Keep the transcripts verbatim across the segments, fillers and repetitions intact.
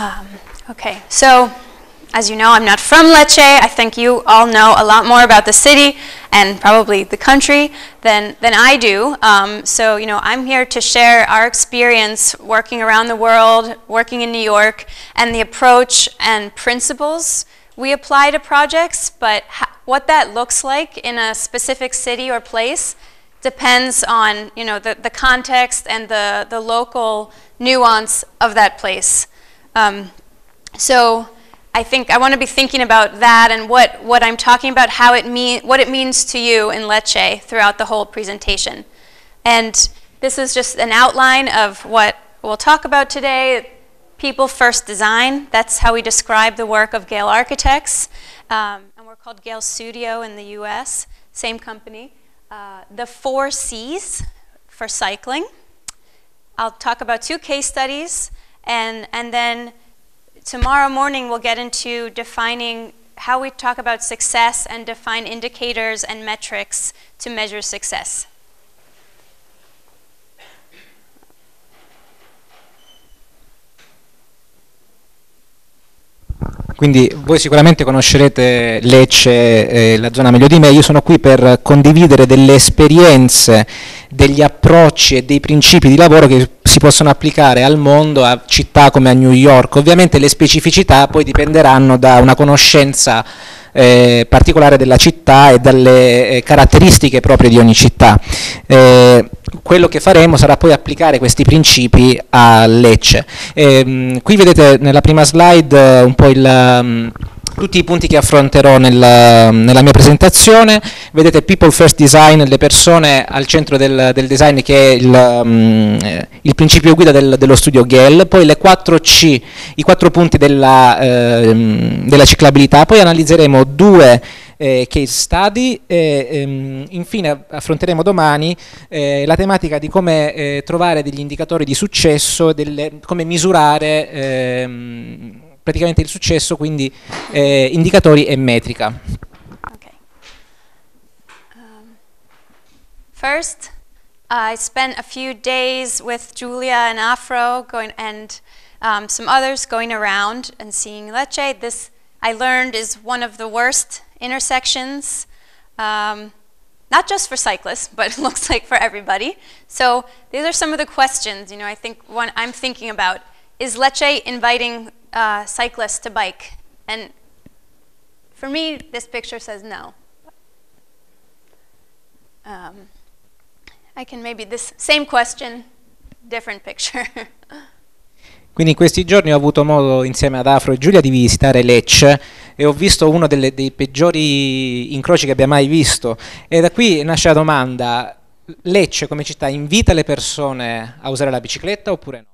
Um, okay, so as you know, I'm not from Lecce. I think you all know a lot more about the city and probably the country than, than I do. Um, so, you know, I'm here to share our experience working around the world, working in New York, and the approach and principles we apply to projects, but what that looks like in a specific city or place depends on, you know, the, the context and the, the local nuance of that place. Um, so, I think I want to be thinking about that and what, what I'm talking about, how it mean, what it means to you in Lecce throughout the whole presentation. And this is just an outline of what we'll talk about today. People first design, that's how we describe the work of Gehl Architects. Um, and we're called Gehl Studio in the U S, same company. Uh, the four C's for cycling. I'll talk about two case studies and, and then tomorrow morning, we'll get into defining how we talk about success and define indicators and metrics to measure success. Quindi voi sicuramente conoscerete Lecce, eh, la zona meglio di me. Io sono qui per condividere delle esperienze, degli approcci e dei principi di lavoro che si possono applicare al mondo, a città come a New York. Ovviamente le specificità poi dipenderanno da una conoscenza eh, particolare della città e dalle eh, caratteristiche proprie di ogni città. Eh, Quello che faremo sarà poi applicare questi principi a Lecce. Ehm, qui vedete nella prima slide eh, un po' il... Um tutti i punti che affronterò nella, nella mia presentazione. Vedete People First Design, le persone al centro del, del design, che è il, um, il principio guida del, dello studio Gehl. Poi le quattro C, i quattro punti della, eh, della ciclabilità. Poi analizzeremo due eh, case study e ehm, infine affronteremo domani eh, la tematica di come eh, trovare degli indicatori di successo, delle, come misurare ehm, praticamente il successo, quindi eh, indicatori e metrica. Okay. Um, first, I spent a few days with Giulia and Afro going, and um, some others going around and seeing Lecce. This, I learned, is one of the worst intersections, um, not just for cyclists, but it looks like for everybody. So these are some of the questions, you know, I think one I'm thinking about. Is Lecce inviting Uh, cyclists to bike? And for me, this picture says no. Um, I can maybe this same question, different picture. Quindi in questi giorni ho avuto modo insieme ad Afro e Giulia di visitare Lecce e ho visto uno delle, dei peggiori incroci che abbia mai visto, e da qui nasce la domanda: Lecce come città invita le persone a usare la bicicletta oppure no?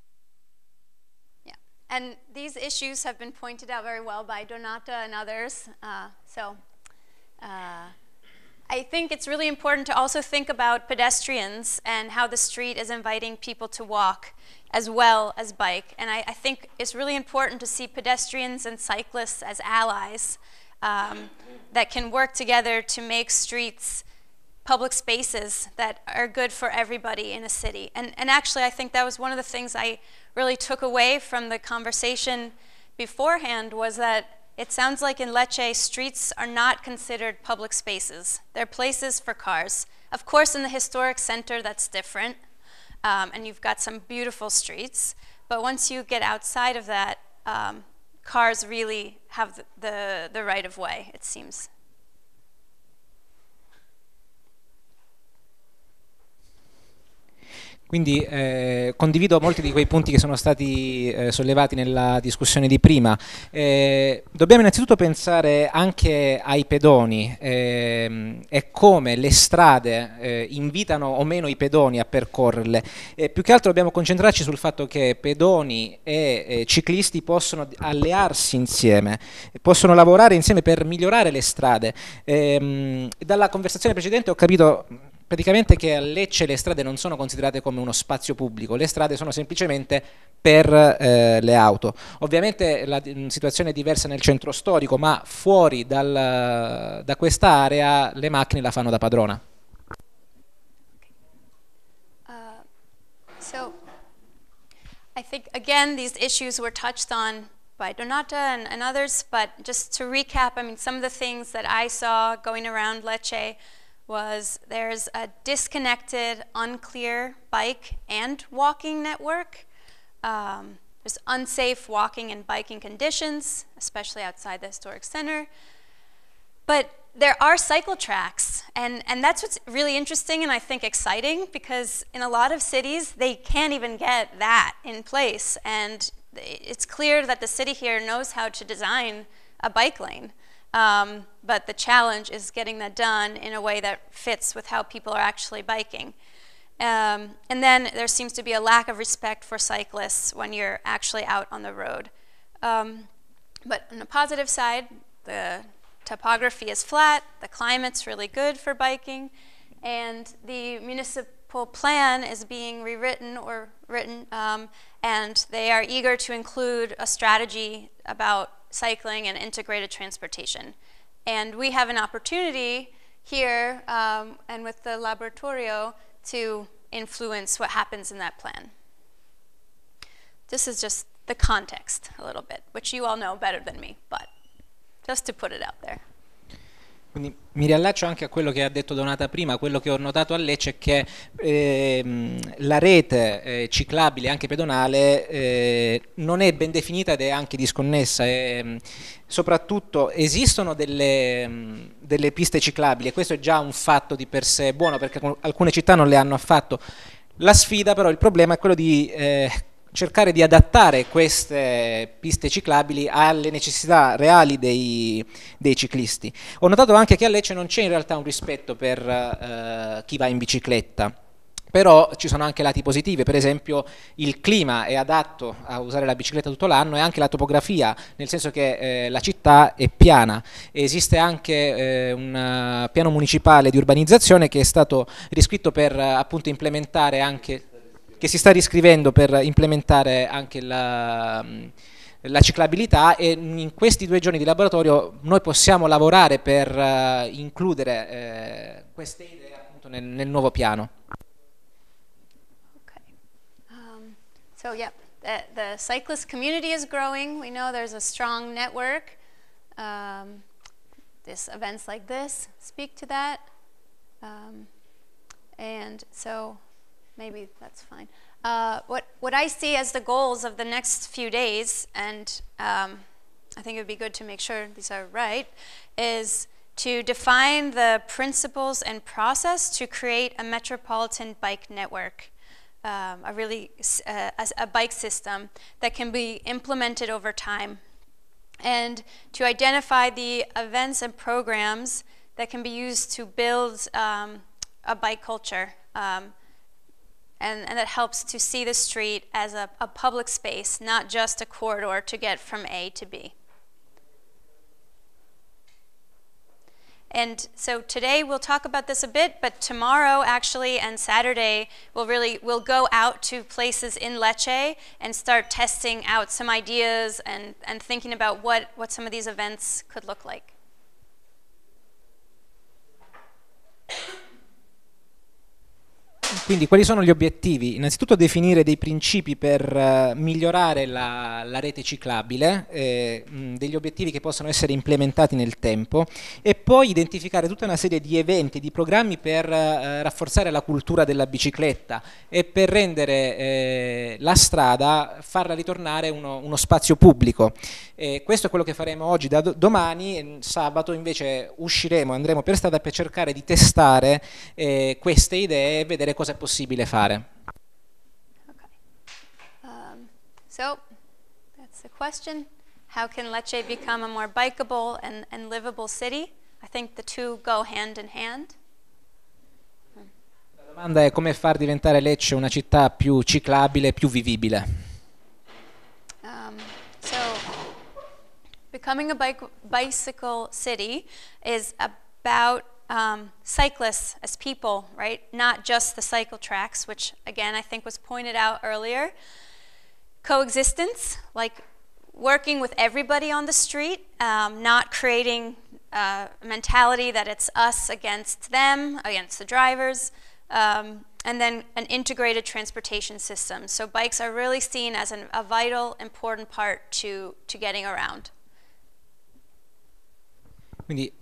And these issues have been pointed out very well by Donata and others. Uh, so uh, I think it's really important to also think about pedestrians and how the street is inviting people to walk as well as bike. And I, I think it's really important to see pedestrians and cyclists as allies um, that can work together to make streets public spaces that are good for everybody in a city. And, and actually, I think that was one of the things I really took away from the conversation beforehand, was that it sounds like in Lecce, streets are not considered public spaces. They're places for cars. Of course, in the historic center, that's different. Um, and you've got some beautiful streets. But once you get outside of that, um, cars really have the, the, the right of way, it seems. Quindi eh, condivido molti di quei punti che sono stati eh, sollevati nella discussione di prima. Eh, dobbiamo innanzitutto pensare anche ai pedoni eh, e come le strade eh, invitano o meno i pedoni a percorrerle. Eh, più che altro dobbiamo concentrarci sul fatto che pedoni e eh, ciclisti possono allearsi insieme, possono lavorare insieme per migliorare le strade. Eh, dalla conversazione precedente ho capito praticamente che a Lecce le strade non sono considerate come uno spazio pubblico, le strade sono semplicemente per eh, le auto. Ovviamente la situazione è diversa nel centro storico, ma fuori dal, da quest'area le macchine la fanno da padrona. Uh, so, I think again these issues were touched on by Donata and, and others, but just to recap, I mean, some of the things that I saw going around Lecce was there's a disconnected, unclear bike and walking network. Um, there's unsafe walking and biking conditions, especially outside the historic center. But there are cycle tracks, and, and that's what's really interesting and I think exciting, because in a lot of cities, they can't even get that in place. And it's clear that the city here knows how to design a bike lane. Um, but the challenge is getting that done in a way that fits with how people are actually biking. Um, and then there seems to be a lack of respect for cyclists when you're actually out on the road. Um, but on the positive side, the topography is flat, the climate's really good for biking, and the municipal plan is being rewritten or written, um, and they are eager to include a strategy about cycling and integrated transportation. And we have an opportunity here um, and with the laboratorio to influence what happens in that plan. This is just the context a little bit, which you all know better than me, but just to put it out there. Quindi mi riallaccio anche a quello che ha detto Donata prima. Quello che ho notato a Lecce è che eh, la rete eh, ciclabile, anche pedonale, eh, non è ben definita ed è anche disconnessa. E, soprattutto esistono delle, delle piste ciclabili, e questo è già un fatto di per sé buono, perché alcune città non le hanno affatto. La sfida però, il problema è quello di eh, cercare di adattare queste piste ciclabili alle necessità reali dei, dei ciclisti. Ho notato anche che a Lecce non c'è in realtà un rispetto per eh, chi va in bicicletta, però ci sono anche lati positivi. Per esempio il clima è adatto a usare la bicicletta tutto l'anno, e anche la topografia, nel senso che eh, la città è piana. Esiste anche eh, un piano municipale di urbanizzazione che è stato riscritto per appunto implementare anche... che si sta riscrivendo per implementare anche la, la ciclabilità, e in questi due giorni di laboratorio noi possiamo lavorare per uh, includere eh, queste idee appunto nel, nel nuovo piano. Okay. Um, so yeah, the, the cyclist community is growing. We know there's a strong network. Um, this events like this speak to that. Um, and so maybe that's fine. Uh, what, what I see as the goals of the next few days, and um, I think it would be good to make sure these are right, is to define the principles and process to create a metropolitan bike network, um, a really uh, a, a bike system that can be implemented over time, and to identify the events and programs that can be used to build um, a bike culture. Um, And, and that helps to see the street as a, a public space, not just a corridor to get from A to B. And so today we'll talk about this a bit, but tomorrow actually and Saturday we'll really we'll go out to places in Lecce and start testing out some ideas and, and thinking about what, what some of these events could look like. Quindi quali sono gli obiettivi? Innanzitutto definire dei principi per eh, migliorare la, la rete ciclabile, eh, mh, degli obiettivi che possono essere implementati nel tempo, e poi identificare tutta una serie di eventi, di programmi per eh, rafforzare la cultura della bicicletta e per rendere eh, la strada, farla ritornare uno, uno spazio pubblico. Eh, questo è quello che faremo oggi. Da do domani, sabato, invece usciremo, andremo per strada per cercare di testare eh, queste idee e vedere cosa è possibile fare. Okay. Um, so that's the question. How can Lecce become a more bikeable and, and livable city? I think the two go hand in hand. Hmm. La domanda è come far diventare Lecce una città più ciclabile, più vivibile. Um, so becoming a bike, bicycle city is about Um, cyclists as people, right? Not just the cycle tracks, which again I think was pointed out earlier. Coexistence, like working with everybody on the street, um, not creating uh, a mentality that it's us against them, against the drivers, um, and then an integrated transportation system. So bikes are really seen as an, a vital, important part to, to getting around. Quindi,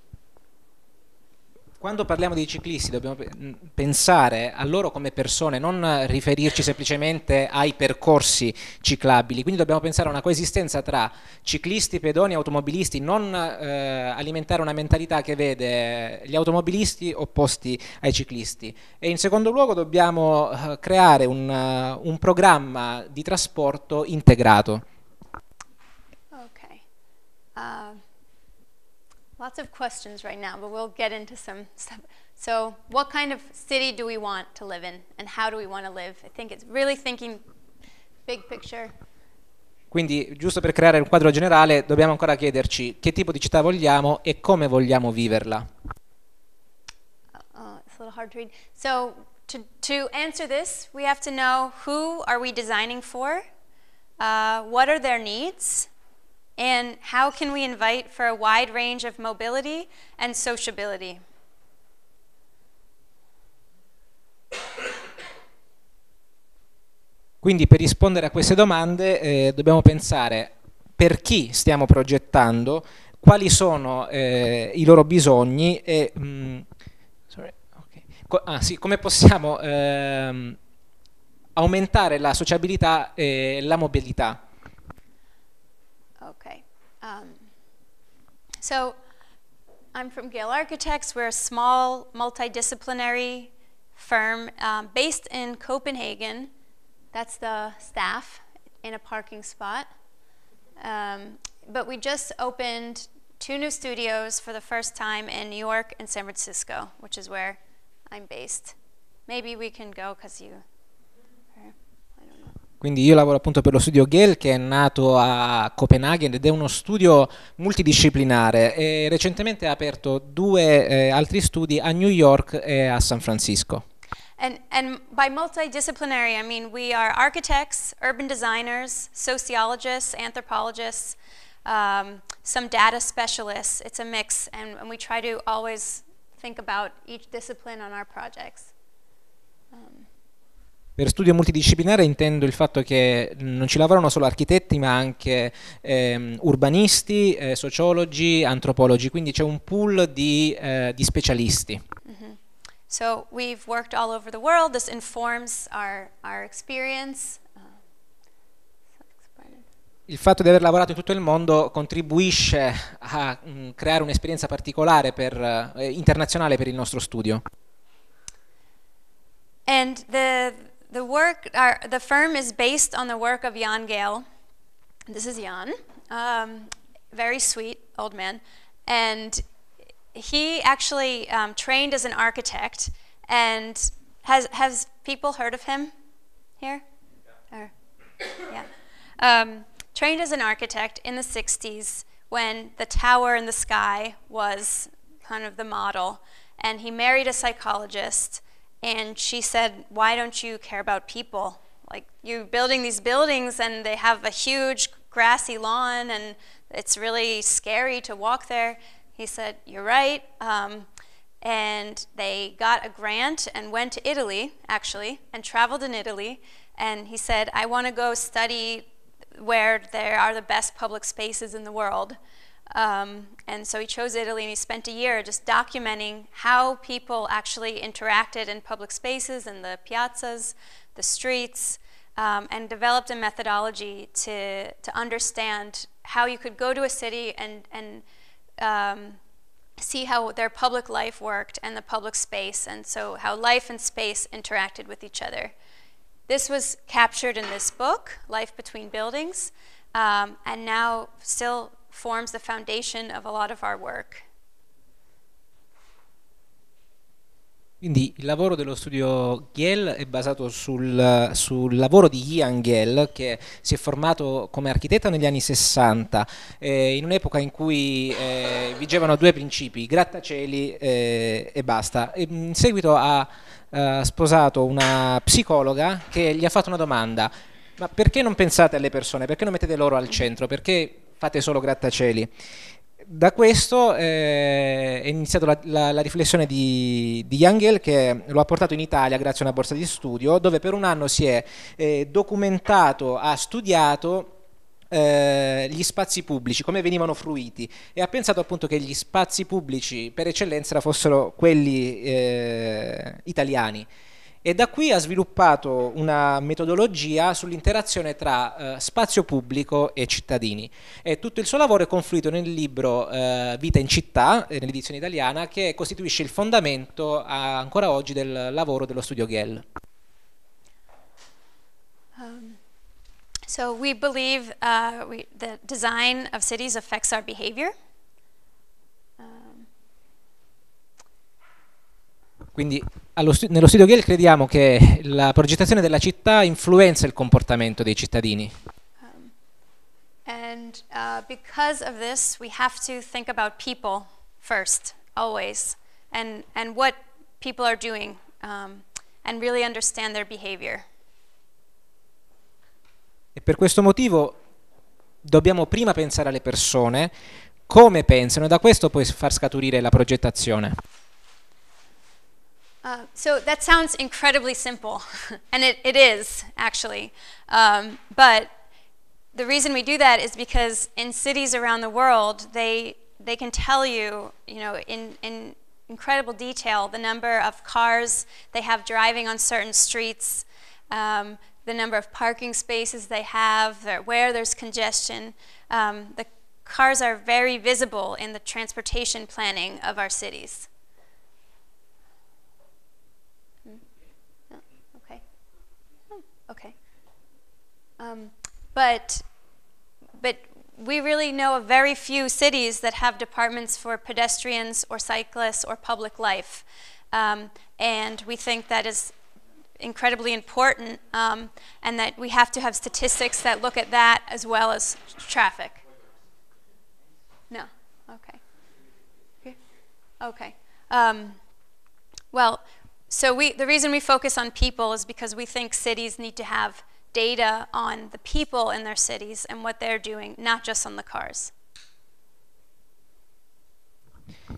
quando parliamo di ciclisti dobbiamo pensare a loro come persone, non riferirci semplicemente ai percorsi ciclabili, quindi dobbiamo pensare a una coesistenza tra ciclisti, pedoni e automobilisti, non eh, alimentare una mentalità che vede gli automobilisti opposti ai ciclisti. E in secondo luogo dobbiamo eh, creare un, uh, un programma di trasporto integrato. Okay. Uh. Lots of questions right now, but we'll get into some stuff. So what kind of city do we want to live in, and how do we want to live? I think it's really thinking big picture. Quindi, giusto per creare un quadro generale, dobbiamo ancora chiederci che tipo di città vogliamo e come vogliamo viverla. Oh, it's a little hard to read. So to, to answer this, we have to know who are we designing for, uh, what are their needs, and how can we invite for a wide range of mobility and sociability? Quindi per rispondere a queste domande eh, dobbiamo pensare per chi stiamo progettando, quali sono eh, i loro bisogni e mm, sorry, okay. Co ah, sì, come possiamo ehm, aumentare la sociabilità e la mobilità. Um, so, I'm from Gehl Architects. We're a small, multidisciplinary firm um, based in Copenhagen. That's the staff in a parking spot. Um, but we just opened two new studios for the first time in New York and San Francisco, which is where I'm based. Maybe we can go because you... Quindi io lavoro appunto per lo studio Gehl, che è nato a Copenaghen ed è uno studio multidisciplinare e recentemente ha aperto due eh, altri studi a New York e a San Francisco. And, and by multidisciplinary I mean we are architects, urban designers, sociologists, anthropologists, um, some data specialists. It's a mix and, and we try to always think about each discipline on our projects. Um, Per studio multidisciplinare intendo il fatto che non ci lavorano solo architetti ma anche ehm, urbanisti, eh, sociologi, antropologi, quindi c'è un pool di, eh, di specialisti. Mm-hmm. So we've worked all over the world, this informs our, our experience. Il fatto di aver lavorato in tutto il mondo contribuisce a mh, creare un'esperienza particolare per, eh, internazionale per il nostro studio. And the The work, our, the firm is based on the work of Jan Gehl. This is Jan, um, very sweet old man. And he actually um, trained as an architect. And has, has people heard of him here? Yeah. Or, yeah. Um, trained as an architect in the sixties when the tower in the sky was kind of the model. And he married a psychologist. And she said, why don't you care about people? Like, you're building these buildings and they have a huge grassy lawn and it's really scary to walk there. He said, you're right. Um, and they got a grant and went to Italy, actually, and traveled in Italy. And he said, I want to go study where there are the best public spaces in the world. Um, and so he chose Italy and he spent a year just documenting how people actually interacted in public spaces, in the piazzas, the streets, um, and developed a methodology to, to understand how you could go to a city and, and um, see how their public life worked and the public space, and so how life and space interacted with each other. This was captured in this book, Life Between Buildings, um, and now still forms the foundation of a lot of our work. Quindi il lavoro dello studio Gehl è basato sul, sul lavoro di Jan Gehl, che si è formato come architetto negli anni sessanta, eh, in un'epoca in cui eh, vigevano due principi, grattacieli eh, e basta. E in seguito ha eh, sposato una psicologa che gli ha fatto una domanda: ma perché non pensate alle persone? Perché non mettete loro al centro? Perché fate solo grattacieli? Da questo eh, è iniziata la, la, la riflessione di, di Jan Gehl, che lo ha portato in Italia grazie a una borsa di studio, dove per un anno si è eh, documentato, ha studiato eh, gli spazi pubblici, come venivano fruiti, e ha pensato appunto che gli spazi pubblici per eccellenza fossero quelli eh, italiani. E da qui ha sviluppato una metodologia sull'interazione tra eh, spazio pubblico e cittadini. E tutto il suo lavoro è confluito nel libro eh, Vita in città, nell'edizione italiana, che costituisce il fondamento a, ancora oggi del lavoro dello studio Gehl. Um, so we believe uh, we, the design of cities affects our behavior. Quindi allo stu- nello studio Gehl crediamo che la progettazione della città influenza il comportamento dei cittadini. Um, and uh, because of this we have to think about people first, always, and, and what people are doing um, and really understand their behavior. E per questo motivo dobbiamo prima pensare alle persone, come pensano, e da questo poi far scaturire la progettazione. Uh, so that sounds incredibly simple, and it, it is, actually. Um, but the reason we do that is because in cities around the world, they, they can tell you, you know, in, in incredible detail, the number of cars they have driving on certain streets, um, the number of parking spaces they have, where there's congestion. Um, the cars are very visible in the transportation planning of our cities. Okay, um, but, but we really know of very few cities that have departments for pedestrians or cyclists or public life, um, and we think that is incredibly important, um, and that we have to have statistics that look at that as well as traffic. No, okay, okay. okay. Um, well. So we, the reason we focus on people is because we think cities need to have data on the people in their cities and what they're doing, not just on the cars.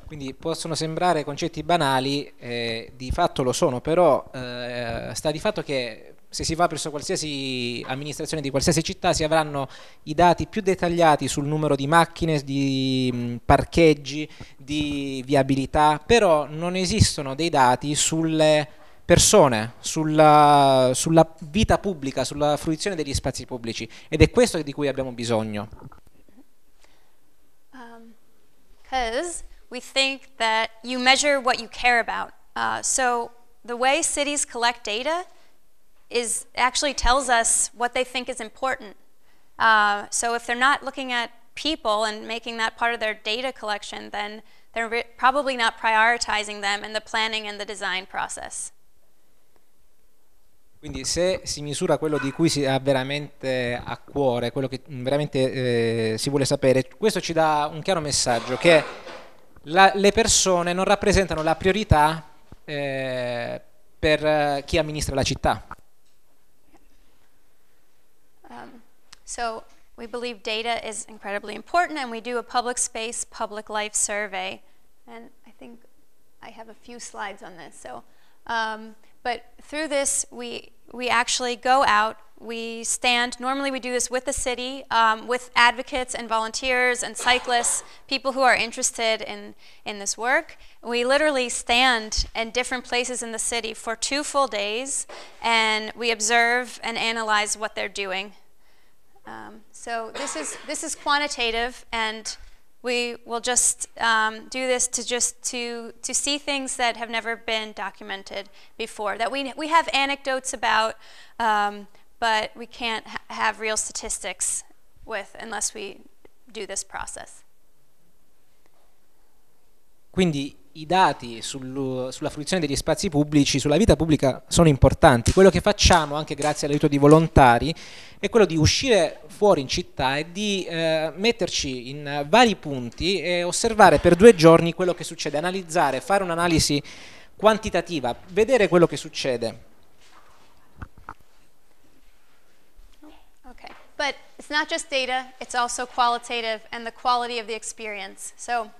Quindi possono sembrare concetti banali, eh, di fatto lo sono, però eh, sta di fatto che se si va presso qualsiasi amministrazione di qualsiasi città si avranno i dati più dettagliati sul numero di macchine, di parcheggi, di viabilità, però non esistono dei dati sulle persone, sulla, sulla vita pubblica, sulla fruizione degli spazi pubblici, ed è questo di cui abbiamo bisogno. Um, 'cause we think that you measure what you care about. Uh, so the way cities collect data is actually tells us what they think is important. Uh, so if they're not looking at people and making that part of their data collection, then they're re- probably not prioritizing them in the planning and the design process. Quindi se si misura quello di cui si ha veramente a cuore, quello che veramente eh, si vuole sapere, questo ci dà un chiaro messaggio che la, le persone non rappresentano la priorità eh, per eh, chi amministra la città. So we believe data is incredibly important, and we do a public space, public life survey. And I think I have a few slides on this. So, um, but through this, we, we actually go out, we stand, normally we do this with the city, um, with advocates and volunteers and cyclists, people who are interested in, in this work. We literally stand in different places in the city for two full days, and we observe and analyze what they're doing. Um, so this is, this is quantitative, and we will just um, do this to just to, to see things that have never been documented before, that we, we have anecdotes about, um, but we can't ha have real statistics with unless we do this process. Quindi i dati sul, sulla fruizione degli spazi pubblici, sulla vita pubblica, sono importanti. Quello che facciamo, anche grazie all'aiuto di volontari, è quello di uscire fuori in città e di eh, metterci in vari punti e osservare per due giorni quello che succede, analizzare, fare un'analisi quantitativa, vedere quello che succede. Ok, ma It's not just data, it's also qualitative and the quality of the experience. So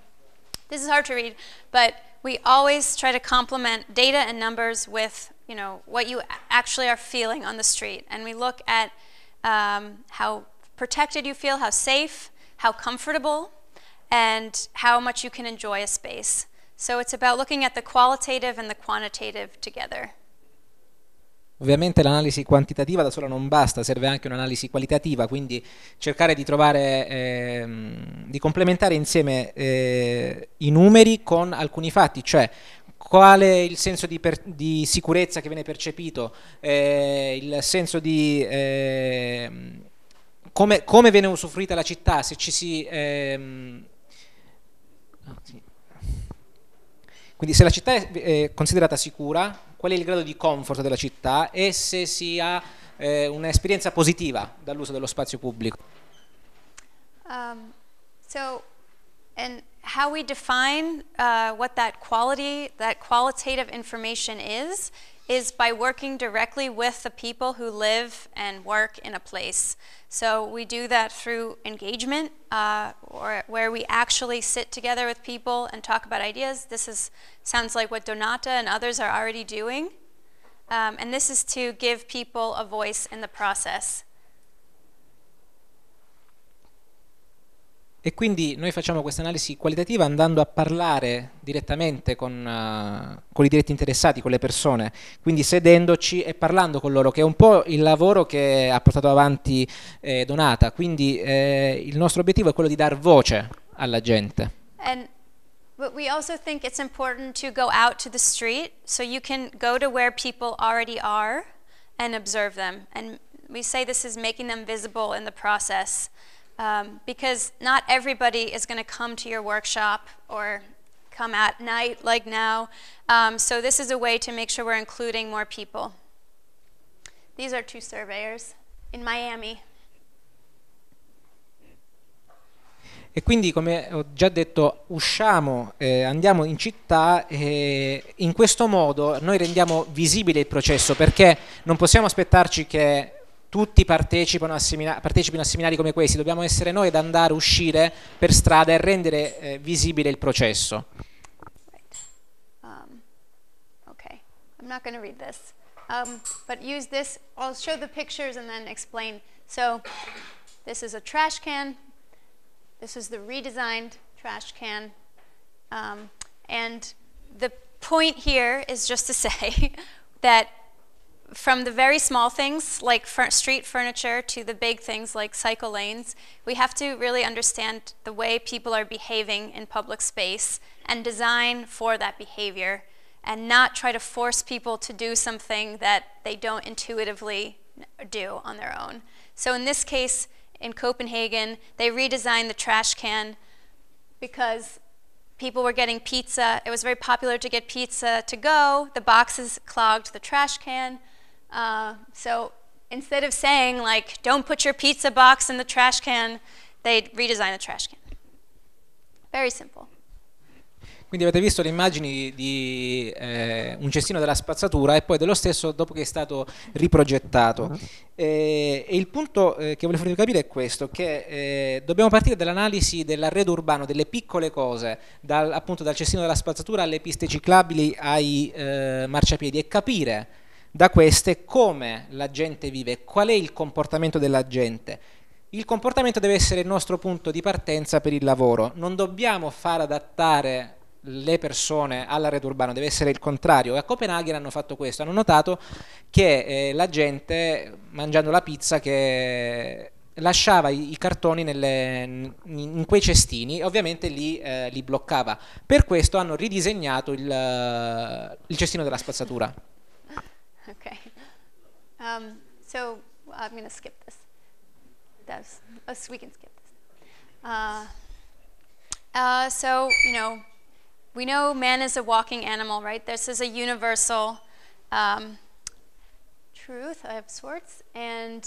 this is hard to read, but we always try to complement data and numbers with, you know, what you actually are feeling on the street. And we look at um, how protected you feel, how safe, how comfortable, and how much you can enjoy a space. So it's about looking at the qualitative and the quantitative together. Ovviamente l'analisi quantitativa da sola non basta, serve anche un'analisi qualitativa, quindi cercare di trovare, eh, di complementare insieme eh, i numeri con alcuni fatti, cioè qual è il senso di, per, di sicurezza che viene percepito, eh, il senso di eh, come, come viene usufruita la città, se ci si... Eh, quindi se la città è eh, considerata sicura, qual è il grado di comfort della città e se si ha eh, un'esperienza positiva dall'uso dello spazio pubblico. Um, so, and how we define uh, what that quality, that qualitative information is, is by working directly with the people who live and work in a place. So we do that through engagement, uh, or where we actually sit together with people and talk about ideas. This is, sounds like what Donata and others are already doing. Um, and this is to give people a voice in the process. E quindi noi facciamo questa analisi qualitativa andando a parlare direttamente con, uh, con i diretti interessati, con le persone, quindi sedendoci e parlando con loro, che è un po' il lavoro che ha portato avanti eh, Donata, quindi eh, il nostro obiettivo è quello di dar voce alla gente. And, but we also think it's important to go out to the street, so you can go to where people already are and observe them. And we say this is making them visible in the process. Um, because not everybody is going to come to your workshop or come at night like now. Um, so this is a way to make sure we're including more people. These are two surveyors in Miami. E quindi, come ho già detto, usciamo, eh, andiamo in città e in questo modo noi rendiamo visibile il processo, perché non possiamo aspettarci che tutti partecipano a seminari, partecipino a seminari come questi, dobbiamo essere noi ad andare, uscire per strada e rendere eh, visibile il processo. Right. Um, okay, I'm not going to read this, um, but use this, I'll show the pictures and then explain. So, this is a trash can, this is the redesigned trash can, um, and the point here is just to say that from the very small things like street furniture to the big things like cycle lanes, we have to really understand the way people are behaving in public space and design for that behavior and not try to force people to do something that they don't intuitively do on their own. So in this case, in Copenhagen, they redesigned the trash can because people were getting pizza. It was very popular to get pizza to go. The boxes clogged the trash can. Uh, so instead of saying like, don't put your pizza box in the trash can, they redesign the trash can. Very simple. Quindi avete visto le immagini di eh, un cestino della spazzatura e poi dello stesso dopo che è stato riprogettato. Uh-huh. eh, e il punto eh, che volevo farvi capire è questo, che eh, dobbiamo partire dall'analisi dell'arredo urbano, delle piccole cose, dal, appunto dal cestino della spazzatura alle piste ciclabili, ai eh, marciapiedi, e capire da queste come la gente vive, qual è il comportamento della gente. Il comportamento deve essere il nostro punto di partenza per il lavoro, non dobbiamo far adattare le persone all'arredo urbano, deve essere il contrario. E a Copenaghen hanno fatto questo, hanno notato che eh, la gente mangiando la pizza che lasciava i, i cartoni nelle, in quei cestini, ovviamente li, eh, li bloccava. Per questo hanno ridisegnato il, uh, il cestino della spazzatura. Ok, um, so I'm going to skip this. That's, we can skip this. Uh, uh, so, you know, we know man is a walking animal, right? This is a universal um, truth of sorts, and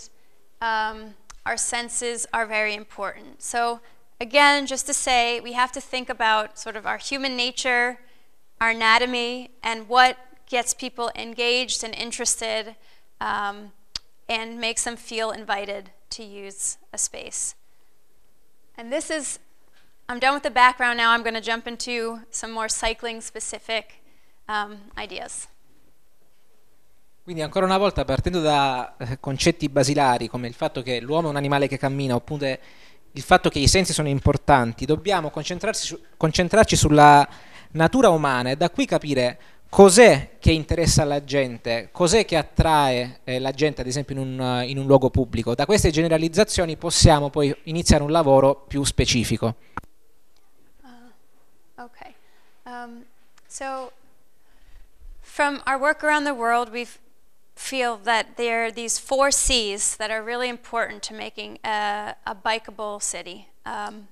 um, our senses are very important. So again, just to say, we have to think about sort of our human nature, our anatomy, and what gets people engaged and interested um, and makes them feel invited. to use a space. And this is, I'm done with the background now. I'm going to jump into some more cycling specific um, ideas. Quindi ancora una volta, partendo da eh, concetti basilari come il fatto che l'uomo è un animale che cammina, oppure il fatto che i sensi sono importanti, dobbiamo concentrarci, su, concentrarci sulla natura umana e da qui capire cos'è che interessa la gente, cos'è che attrae eh, la gente ad esempio in un, in un luogo pubblico. Da queste generalizzazioni possiamo poi iniziare un lavoro più specifico. Uh, okay. um, so from our work around the world we feel that there are these four C's that are really important to making a, a bikeable city. Um,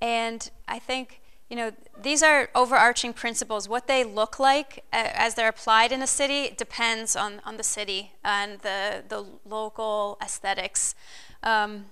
and I think, you know, these are overarching principles. What they look like uh, as they're applied in a city depends on, on the city and the, the local aesthetics. Um,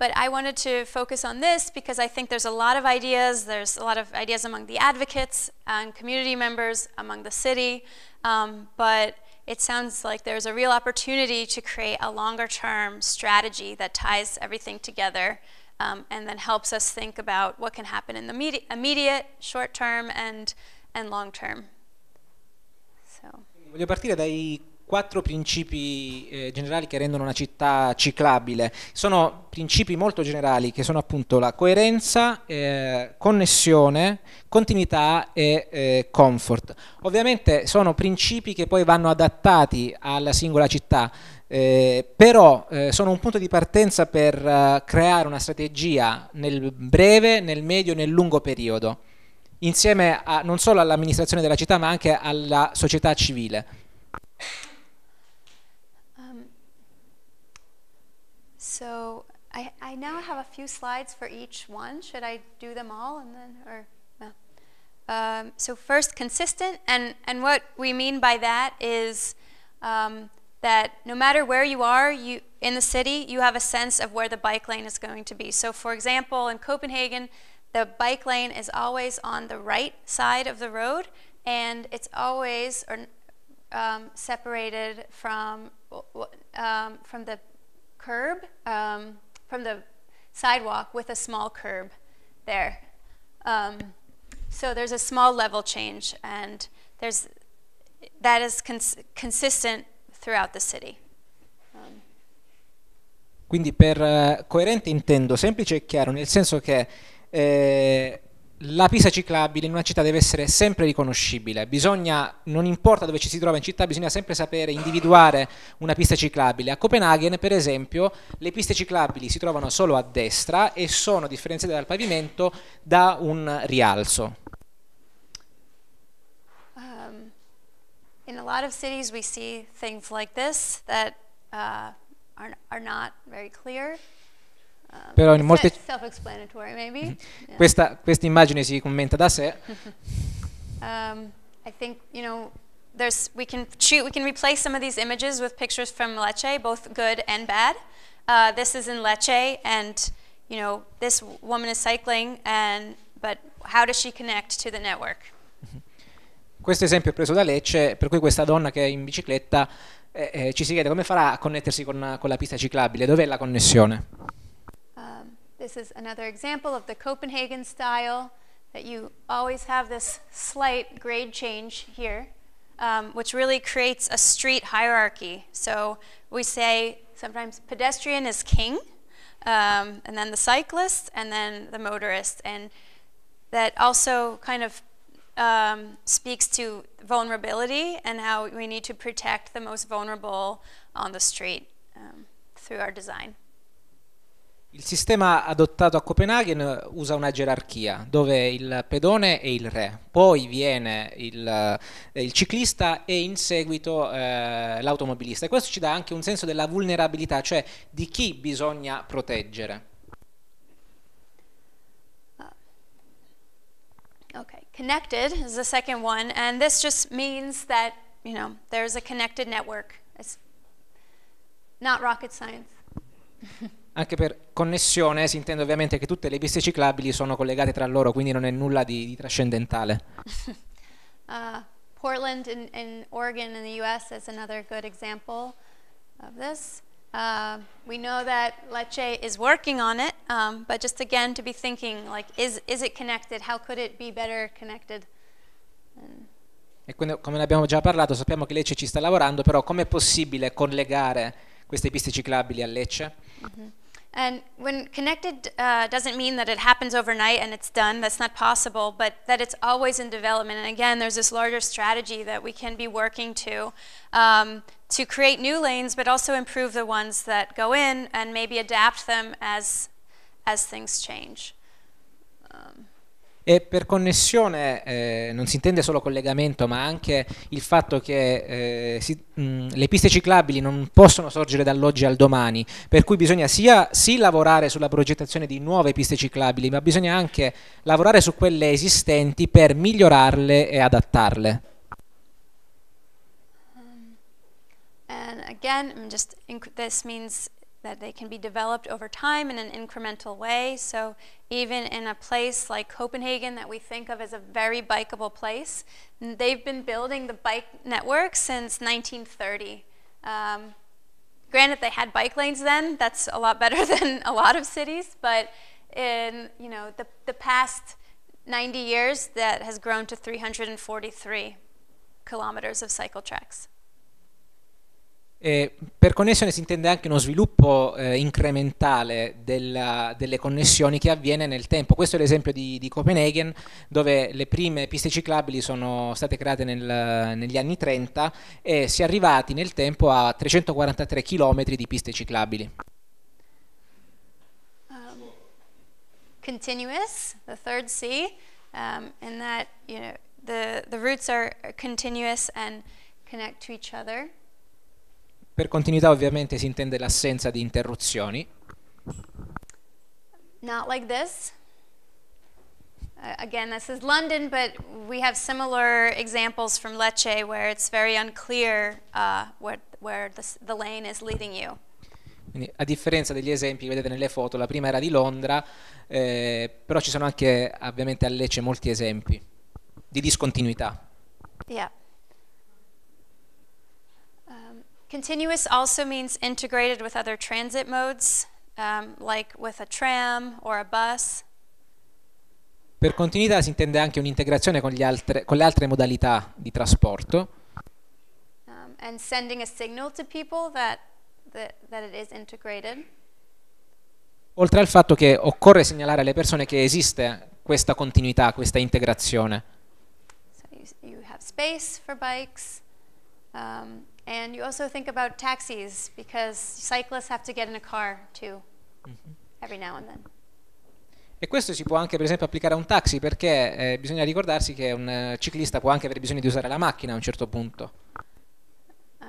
but I wanted to focus on this because I think there's a lot of ideas. There's a lot of ideas among the advocates and community members, among the city, um, but it sounds like there's a real opportunity to create a longer-term strategy that ties everything together um, and then helps us think about what can happen in the immediate, short-term and, and long-term. So. Voglio partire dai quattro principi eh, generali che rendono una città ciclabile. Sono principi molto generali che sono appunto la coerenza, eh, connessione, continuità e eh, comfort. Ovviamente sono principi che poi vanno adattati alla singola città, eh, però eh, sono un punto di partenza per eh, creare una strategia nel breve, nel medio e nel lungo periodo, insieme a, non solo all'amministrazione della città ma anche alla società civile. Um, so I, I now have a few slides for each one. Should I do them all and then, or? Um, so first, consistent, and, and what we mean by that is um, that no matter where you are you, in the city, you have a sense of where the bike lane is going to be. So for example, in Copenhagen, the bike lane is always on the right side of the road, and it's always or, um, separated from, um, from the curb, um, from the sidewalk with a small curb there. Um, So there's a small level change, and there's, that is cons consistent throughout the city. Um. Quindi per uh, coerente intendo semplice e chiaro, nel senso che eh, la pista ciclabile in una città deve essere sempre riconoscibile. Bisogna, non importa dove ci si trova in città, bisogna sempre sapere individuare una pista ciclabile. A Copenaghen, per esempio, le piste ciclabili si trovano solo a destra e sono differenziate dal pavimento da un rialzo. Um, in a lot of cities we see things like this that uh, are, are not very clear. Però in molte maybe? Yeah. Questa, questa immagine si commenta da sé. um, I think, you know, there's we can shoot, we can replace some of these images with pictures from Lecce, both good and bad. Uh, this is in Lecce, and you know, this woman is cycling, and but how does she connect to the network? Questo esempio è preso da Lecce, per cui questa donna che è in bicicletta eh, eh, ci si chiede come farà a connettersi con, con la pista ciclabile, dov'è la connessione? This is another example of the Copenhagen style, that you always have this slight grade change here, um, which really creates a street hierarchy. So we say sometimes pedestrian is king, um, and then the cyclist, and then the motorist. And that also kind of um, speaks to vulnerability and how we need to protect the most vulnerable on the street um, through our design. Il sistema adottato a Copenaghen usa una gerarchia dove il pedone è il re, poi viene il, il ciclista e in seguito eh, l'automobilista. E questo ci dà anche un senso della vulnerabilità, cioè di chi bisogna proteggere. Uh, okay, connected is the second one, and this just means that, you know, there's a connected network. It's not rocket science. Anche per connessione si intende ovviamente che tutte le piste ciclabili sono collegate tra loro, quindi non è nulla di, di trascendentale. uh, Portland in, in Oregon in the U S is another good example of this. Uh, we know that Lecce is working on it, um, but just again to be thinking, like, is, is it connected? How could it be better connected? And e quindi, come ne abbiamo già parlato, sappiamo che Lecce ci sta lavorando, però com'è possibile collegare queste piste ciclabili a Lecce? Mm-hmm. And when connected uh, doesn't mean that it happens overnight and it's done, that's not possible, but that it's always in development. And again, there's this larger strategy that we can be working to, um, to create new lanes, but also improve the ones that go in and maybe adapt them as, as things change. Um. E per connessione eh, non si intende solo collegamento, ma anche il fatto che eh, si, mh, le piste ciclabili non possono sorgere dall'oggi al domani, per cui bisogna sia sì lavorare sulla progettazione di nuove piste ciclabili, ma bisogna anche lavorare su quelle esistenti per migliorarle e adattarle. Um, and again, just this means that they can be developed over time in an incremental way. So even in a place like Copenhagen that we think of as a very bikeable place, they've been building the bike network since nineteen thirty. Um, granted, they had bike lanes then. That's a lot better than a lot of cities. But in, you know, the, the past ninety years, that has grown to three hundred forty-three kilometers of cycle tracks. E per connessione si intende anche uno sviluppo eh, incrementale della, delle connessioni che avviene nel tempo. Questo è l'esempio di, di Copenaghen, dove le prime piste ciclabili sono state create nel, negli anni trenta e si è arrivati nel tempo a trecentoquarantatré chilometri di piste ciclabili. Um, continuous, the third C, um, in that, you know, the, the routes are continuous and connect to each other. Per continuità ovviamente si intende l'assenza di interruzioni. Not like this. Uh, again, this is London, but we have similar examples from Lecce where it's very unclear uh, where, where the, the lane is leading you. Quindi, a differenza degli esempi che vedete nelle foto, la prima era di Londra, eh, però ci sono anche ovviamente a Lecce molti esempi di discontinuità. Yeah. Continuous also means integrated with other transit modes, um, like with a tram or a bus. Per continuità si intende anche un'integrazione con, con le altre modalità di trasporto. Um, and sending a signal to people that, that, that it is integrated. Oltre al fatto che occorre segnalare alle persone che esiste questa continuità, questa integrazione. So you, you have space for bikes. Um, And you also think about taxis, because cyclists have to get in a car too, every now and then. E questo si può anche per esempio applicare a un taxi, perché eh, bisogna ricordarsi che un uh, ciclista può anche avere bisogno di usare la macchina a un certo punto. Um,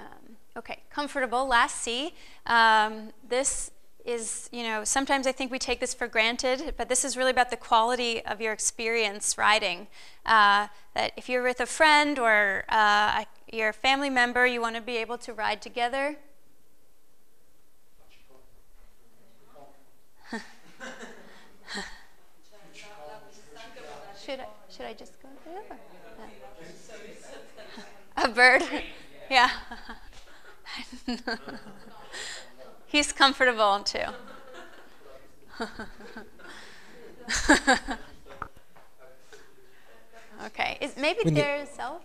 okay, comfortable, last C. Um, this is, you know, sometimes I think we take this for granted, but this is really about the quality of your experience riding. Uh, that if you're with a friend or uh, a your family member, you want to be able to ride together. should, I, should I just go there? A bird? Yeah. He's comfortable too. Okay. Is, maybe there's self.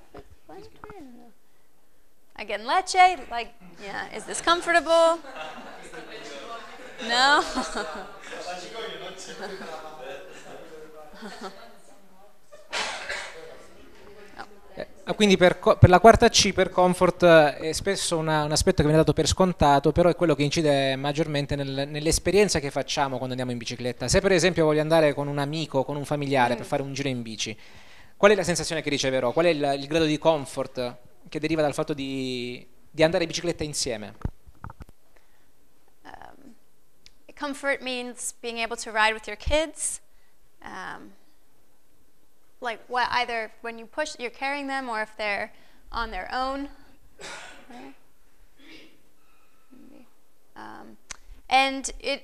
Again, Lecce, like, yeah, is this comfortable? No? Ah, quindi per, per la quarta C, per comfort, è spesso una, un aspetto che viene dato per scontato, però è quello che incide maggiormente nel, nell'esperienza che facciamo quando andiamo in bicicletta. Se per esempio voglio andare con un amico, con un familiare, mm. per fare un giro in bici, qual è la sensazione che riceverò? Qual è il, il grado di comfort che deriva dal fatto di, di andare in bicicletta insieme? Um, comfort means being able to ride with your kids. Um, like what, either when you push, you're carrying them, or if they're on their own. um, and it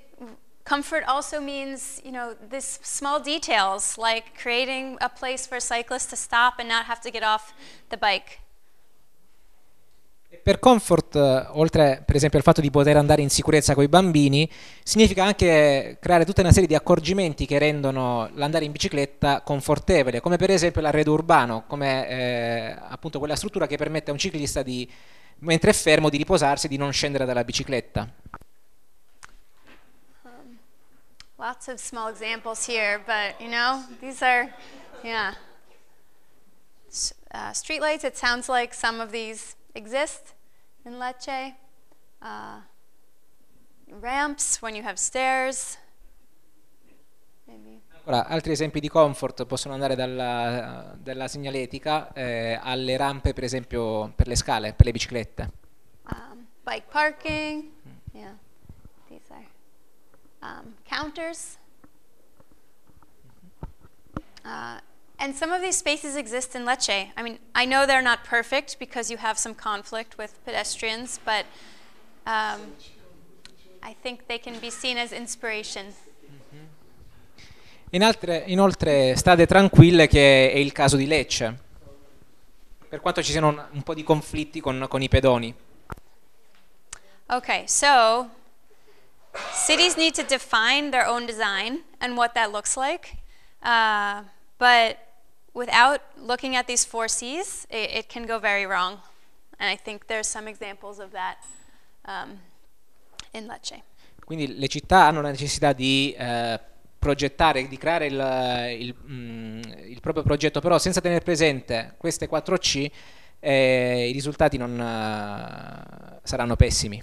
Comfort also means, you know, this small details, like creating a place for cyclists to stop and not have to get off the bike. Per comfort, oltre per esempio al fatto di poter andare in sicurezza con i bambini, significa anche creare tutta una serie di accorgimenti che rendono l'andare in bicicletta confortevole, come per esempio l'arredo urbano, come eh, appunto quella struttura che permette a un ciclista di, mentre è fermo, di riposarsi e di non scendere dalla bicicletta. Um, lots of small examples here, but you know, these are, yeah. Uh, streetlights, it sounds like some of these exist in Lecce, uh, ramps when you have stairs. Maybe. Ancora, altri esempi di comfort possono andare dalla, dalla segnaletica eh, alle rampe, per esempio per le scale, per le biciclette. Um, bike parking, yeah, these are um, counters. Uh, And some of these spaces exist in Lecce. I mean, I know they're not perfect because you have some conflict with pedestrians, but um, I think they can be seen as inspiration. Mm-hmm. In altre, inoltre, strade tranquille, che è il caso di Lecce, per quanto ci siano un, un po' di conflitti con, con i pedoni. Okay, so cities need to define their own design and what that looks like. Uh, But without looking at these four C's, it, it can go very wrong. And I think there's some examples of that um, in Lecce. Quindi le città hanno la necessità di eh, progettare, di creare il, il, mm, il proprio progetto, però senza tenere presente queste quattro C, eh, i risultati non uh, saranno pessimi.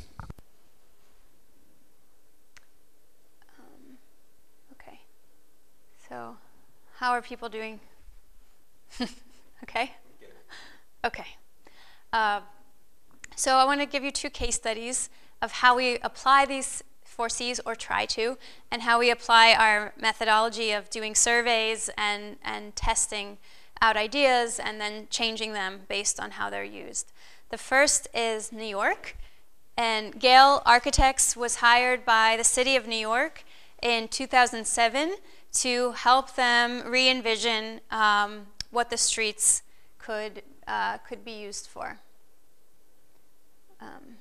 Um, okay. So. How are people doing? Okay? Okay. Uh, so I want to give you two case studies of how we apply these four C's, or try to, and how we apply our methodology of doing surveys and, and testing out ideas and then changing them based on how they're used. The first is New York, and Gehl Architects was hired by the city of New York in two thousand seven to help them re-envision um, what the streets could, uh, could be used for. Um.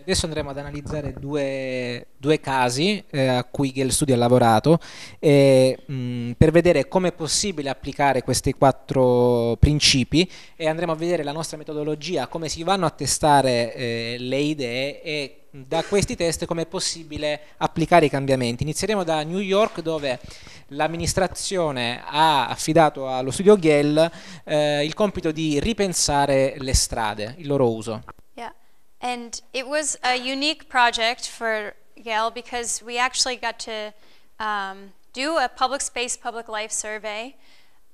Adesso andremo ad analizzare due, due casi eh, a cui Gehl Studio ha lavorato eh, mh, per vedere come è possibile applicare questi quattro principi, e andremo a vedere la nostra metodologia, come si vanno a testare eh, le idee e da questi test come è possibile applicare i cambiamenti. Inizieremo da New York, dove l'amministrazione ha affidato allo studio Gehl eh, il compito di ripensare le strade, il loro uso. Yeah, and it was a unique project for Gehl because we actually got to um, do a public space, public life survey,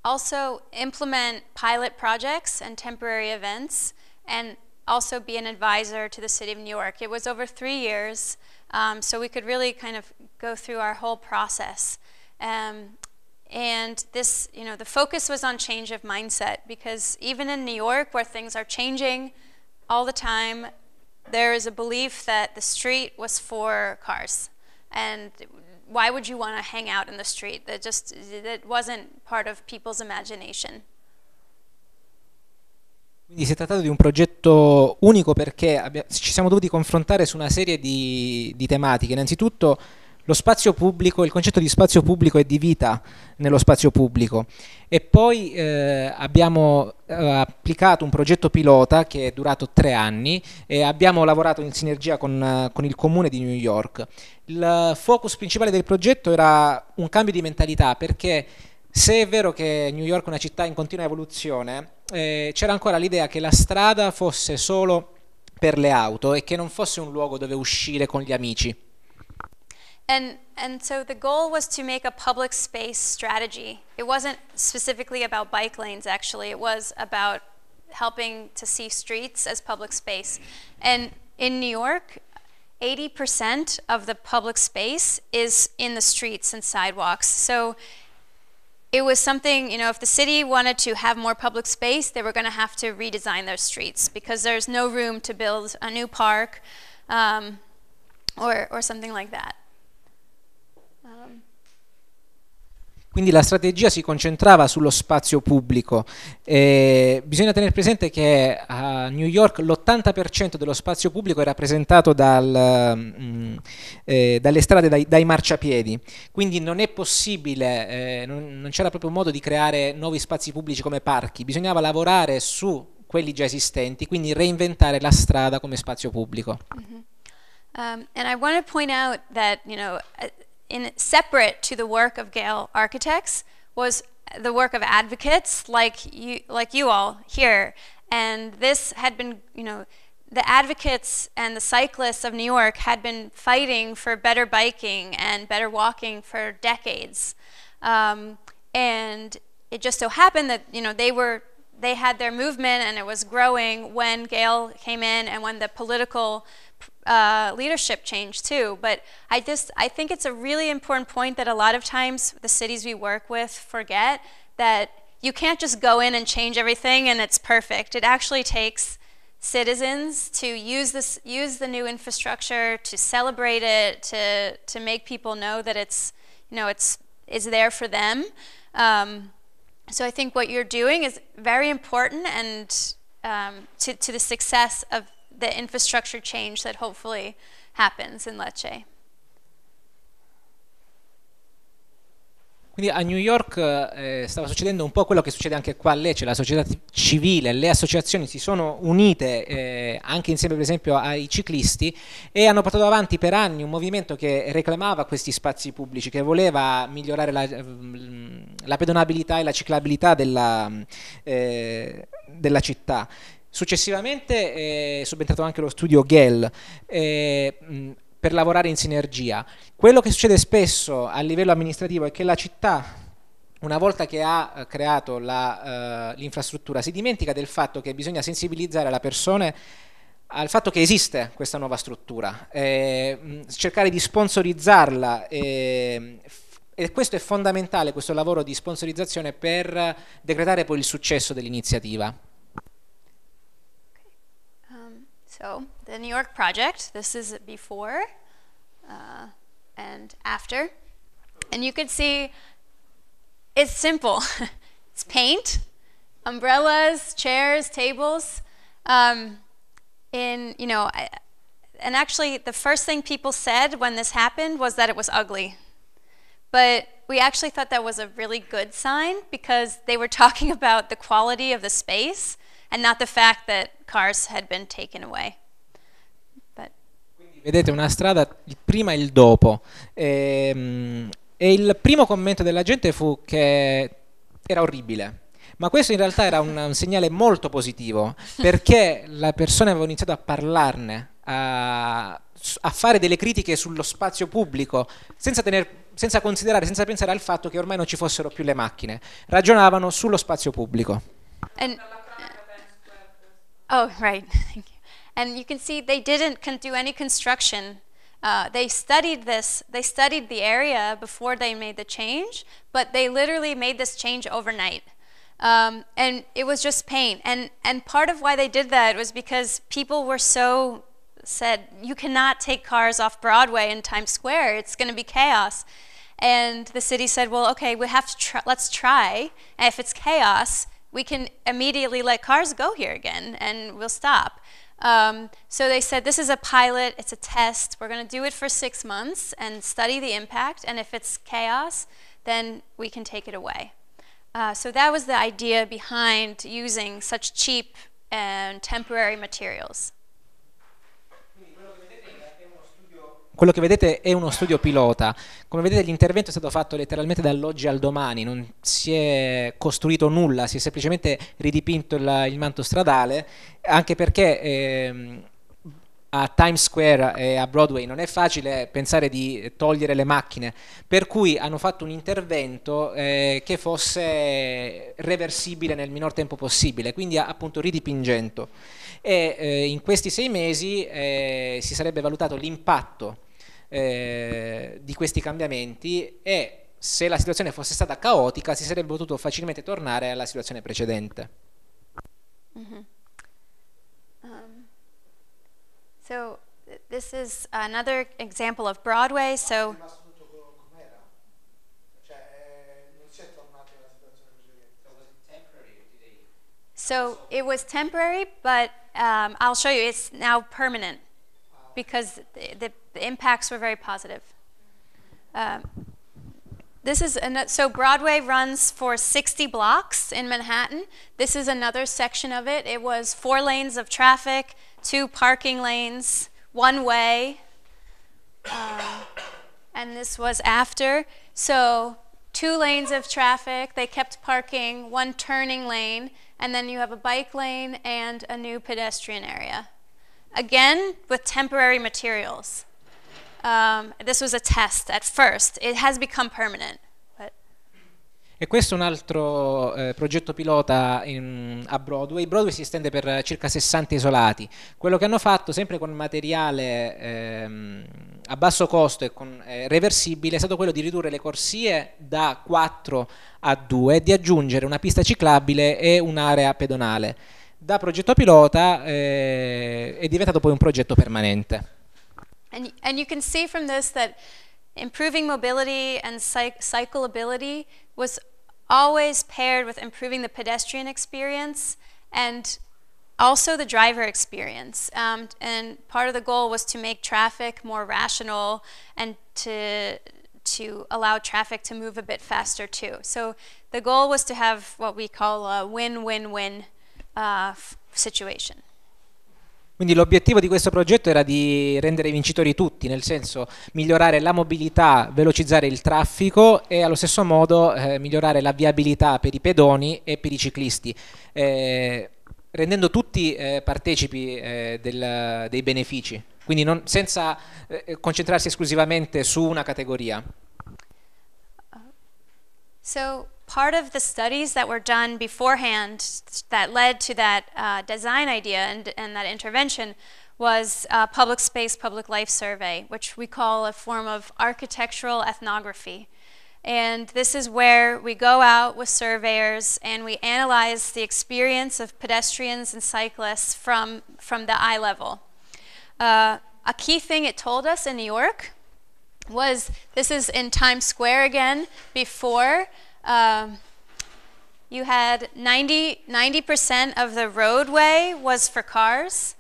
also implement pilot projects and temporary events, and also be an advisor to the city of New York. It was over three years, um, so we could really kind of go through our whole process. Um, and this, you know, the focus was on change of mindset, because even in New York, where things are changing all the time, there is a belief that the street was for cars. And why would you want to hang out in the street? That just, that wasn't part of people's imagination. Quindi si è trattato di un progetto unico perché abbia, ci siamo dovuti confrontare su una serie di, di tematiche. Innanzitutto lo spazio pubblico, il concetto di spazio pubblico e di vita nello spazio pubblico, e poi eh, abbiamo eh, applicato un progetto pilota che è durato tre anni e abbiamo lavorato in sinergia con, con il comune di New York. Il focus principale del progetto era un cambio di mentalità, perché se è vero che New York è una città in continua evoluzione, eh, c'era ancora l'idea che la strada fosse solo per le auto e che non fosse un luogo dove uscire con gli amici. And and so the goal was to make a public space strategy. It wasn't specifically about bike lanes, actually. It was about helping to see streets as public space. And in New York, eighty percent of the public space is in the streets and sidewalks. So it was something, you know, if the city wanted to have more public space, they were going to have to redesign their streets, because there's no room to build a new park um, or, or something like that. Um. Quindi la strategia si concentrava sullo spazio pubblico. Eh, bisogna tenere presente che a New York l'ottanta per cento dello spazio pubblico è rappresentato dal, mh, eh, dalle strade, dai, dai marciapiedi, quindi non è possibile, eh, non, non c'era proprio modo di creare nuovi spazi pubblici come parchi, bisognava lavorare su quelli già esistenti, quindi reinventare la strada come spazio pubblico. Mm-hmm. Um, and I want to point out that, you know, in separate to the work of Gehl Architects was the work of advocates like you, like you all here. And this had been, you know, the advocates and the cyclists of New York had been fighting for better biking and better walking for decades. Um, and it just so happened that, you know, they were, they had their movement and it was growing when Gehl came in and when the political Uh, leadership change too, but I just I think it's a really important point that a lot of times the cities we work with forget that you can't just go in and change everything and it's perfect. It actually takes citizens to use this, use the new infrastructure, to celebrate it, to to make people know that it's, you know, it's is there for them. Um, so I think what you're doing is very important and um, to to the success of the infrastructure change that hopefully happens in Lecce. Quindi a New York eh, stava succedendo un po' quello che succede anche qua a Lecce, la società civile, le associazioni si sono unite eh, anche insieme per esempio ai ciclisti e hanno portato avanti per anni un movimento che reclamava questi spazi pubblici, che voleva migliorare la, la pedonabilità e la ciclabilità della, eh, della città. Successivamente è subentrato anche lo studio Gehl eh, per lavorare in sinergia. Quello che succede spesso a livello amministrativo è che la città, una volta che ha creato l'infrastruttura, eh, si dimentica del fatto che bisogna sensibilizzare le persone al fatto che esiste questa nuova struttura, eh, cercare di sponsorizzarla eh, e questo è fondamentale, questo lavoro di sponsorizzazione per decretare poi il successo dell'iniziativa. So the New York project, this is before uh, and after. And you can see it's simple. It's paint, umbrellas, chairs, tables. Um, in, you know, I, and actually the first thing people said when this happened was that it was ugly. But we actually thought that was a really good sign because they were talking about the quality of the space and not the fact that cars had been taken away. But vedete una strada, il prima e il dopo. E, e il primo commento della gente fu che era orribile. Ma questo in realtà era un, un segnale molto positivo, perché le persone avevano iniziato a parlarne, a, a fare delle critiche sullo spazio pubblico, senza tener, senza considerare, senza pensare al fatto che ormai non ci fossero più le macchine. Ragionavano sullo spazio pubblico. And Oh, right, thank you. And you can see they didn't con do any construction. Uh, they studied this, they studied the area before they made the change, but they literally made this change overnight. Um, and it was just paint. And, and part of why they did that was because people were so, said, you cannot take cars off Broadway and Times Square, it's gonna be chaos. And the city said, well, okay, we have to try, let's try, and if it's chaos, we can immediately let cars go here again and we'll stop. Um, so they said, this is a pilot, it's a test, we're gonna do it for six months and study the impact, and if it's chaos, then we can take it away. Uh, so that was the idea behind using such cheap and temporary materials. Quello che vedete è uno studio pilota. Come vedete l'intervento è stato fatto letteralmente dall'oggi al domani, non si è costruito nulla, si è semplicemente ridipinto il, il manto stradale, anche perché eh, a Times Square e a Broadway non è facile pensare di togliere le macchine, per cui hanno fatto un intervento eh, che fosse reversibile nel minor tempo possibile, quindi appunto ridipingendo. E eh, in questi sei mesi eh, si sarebbe valutato l'impatto Eh, di questi cambiamenti e se la situazione fosse stata caotica si sarebbe potuto facilmente tornare alla situazione precedente. Mm-hmm. um, so this is another example of Broadway. So, cioè, non So it was temporary, but um, I'll show you, it's now permanent because the, the, the impacts were very positive. Um, this is an, so Broadway runs for sixty blocks in Manhattan. This is another section of it. It was four lanes of traffic, two parking lanes, one way, um, and this was after. So two lanes of traffic, they kept parking, one turning lane, and then you have a bike lane and a new pedestrian area. Again, with temporary materials. Um, this was a test at first. It has become permanent. But... E questo è un altro eh, progetto pilota in, a Broadway. Broadway si estende per circa sessanta isolati. Quello che hanno fatto, sempre con materiale ehm, a basso costo e con, eh, reversibile, è stato quello di ridurre le corsie da quattro a due e di aggiungere una pista ciclabile e un'area pedonale. Da progetto pilota eh, è diventato poi un progetto permanente. And, and you can see from this that improving mobility and cyclability was always paired with improving the pedestrian experience and also the driver experience. Um, and part of the goal was to make traffic more rational and to, to allow traffic to move a bit faster too. So the goal was to have what we call a win-win-win uh, situation. Quindi l'obiettivo di questo progetto era di rendere vincitori tutti, nel senso migliorare la mobilità, velocizzare il traffico e allo stesso modo eh, migliorare la viabilità per i pedoni e per i ciclisti, eh, rendendo tutti eh, partecipi eh, del, dei benefici, quindi non, senza eh, concentrarsi esclusivamente su una categoria. So part of the studies that were done beforehand that led to that uh, design idea and, and that intervention was a public space, public life survey, which we call a form of architectural ethnography. And this is where we go out with surveyors and we analyze the experience of pedestrians and cyclists from, from the eye level. Uh, a key thing it told us in New York was, this is in Times Square again, before, Um, you had ninety percent of the roadway was for cars,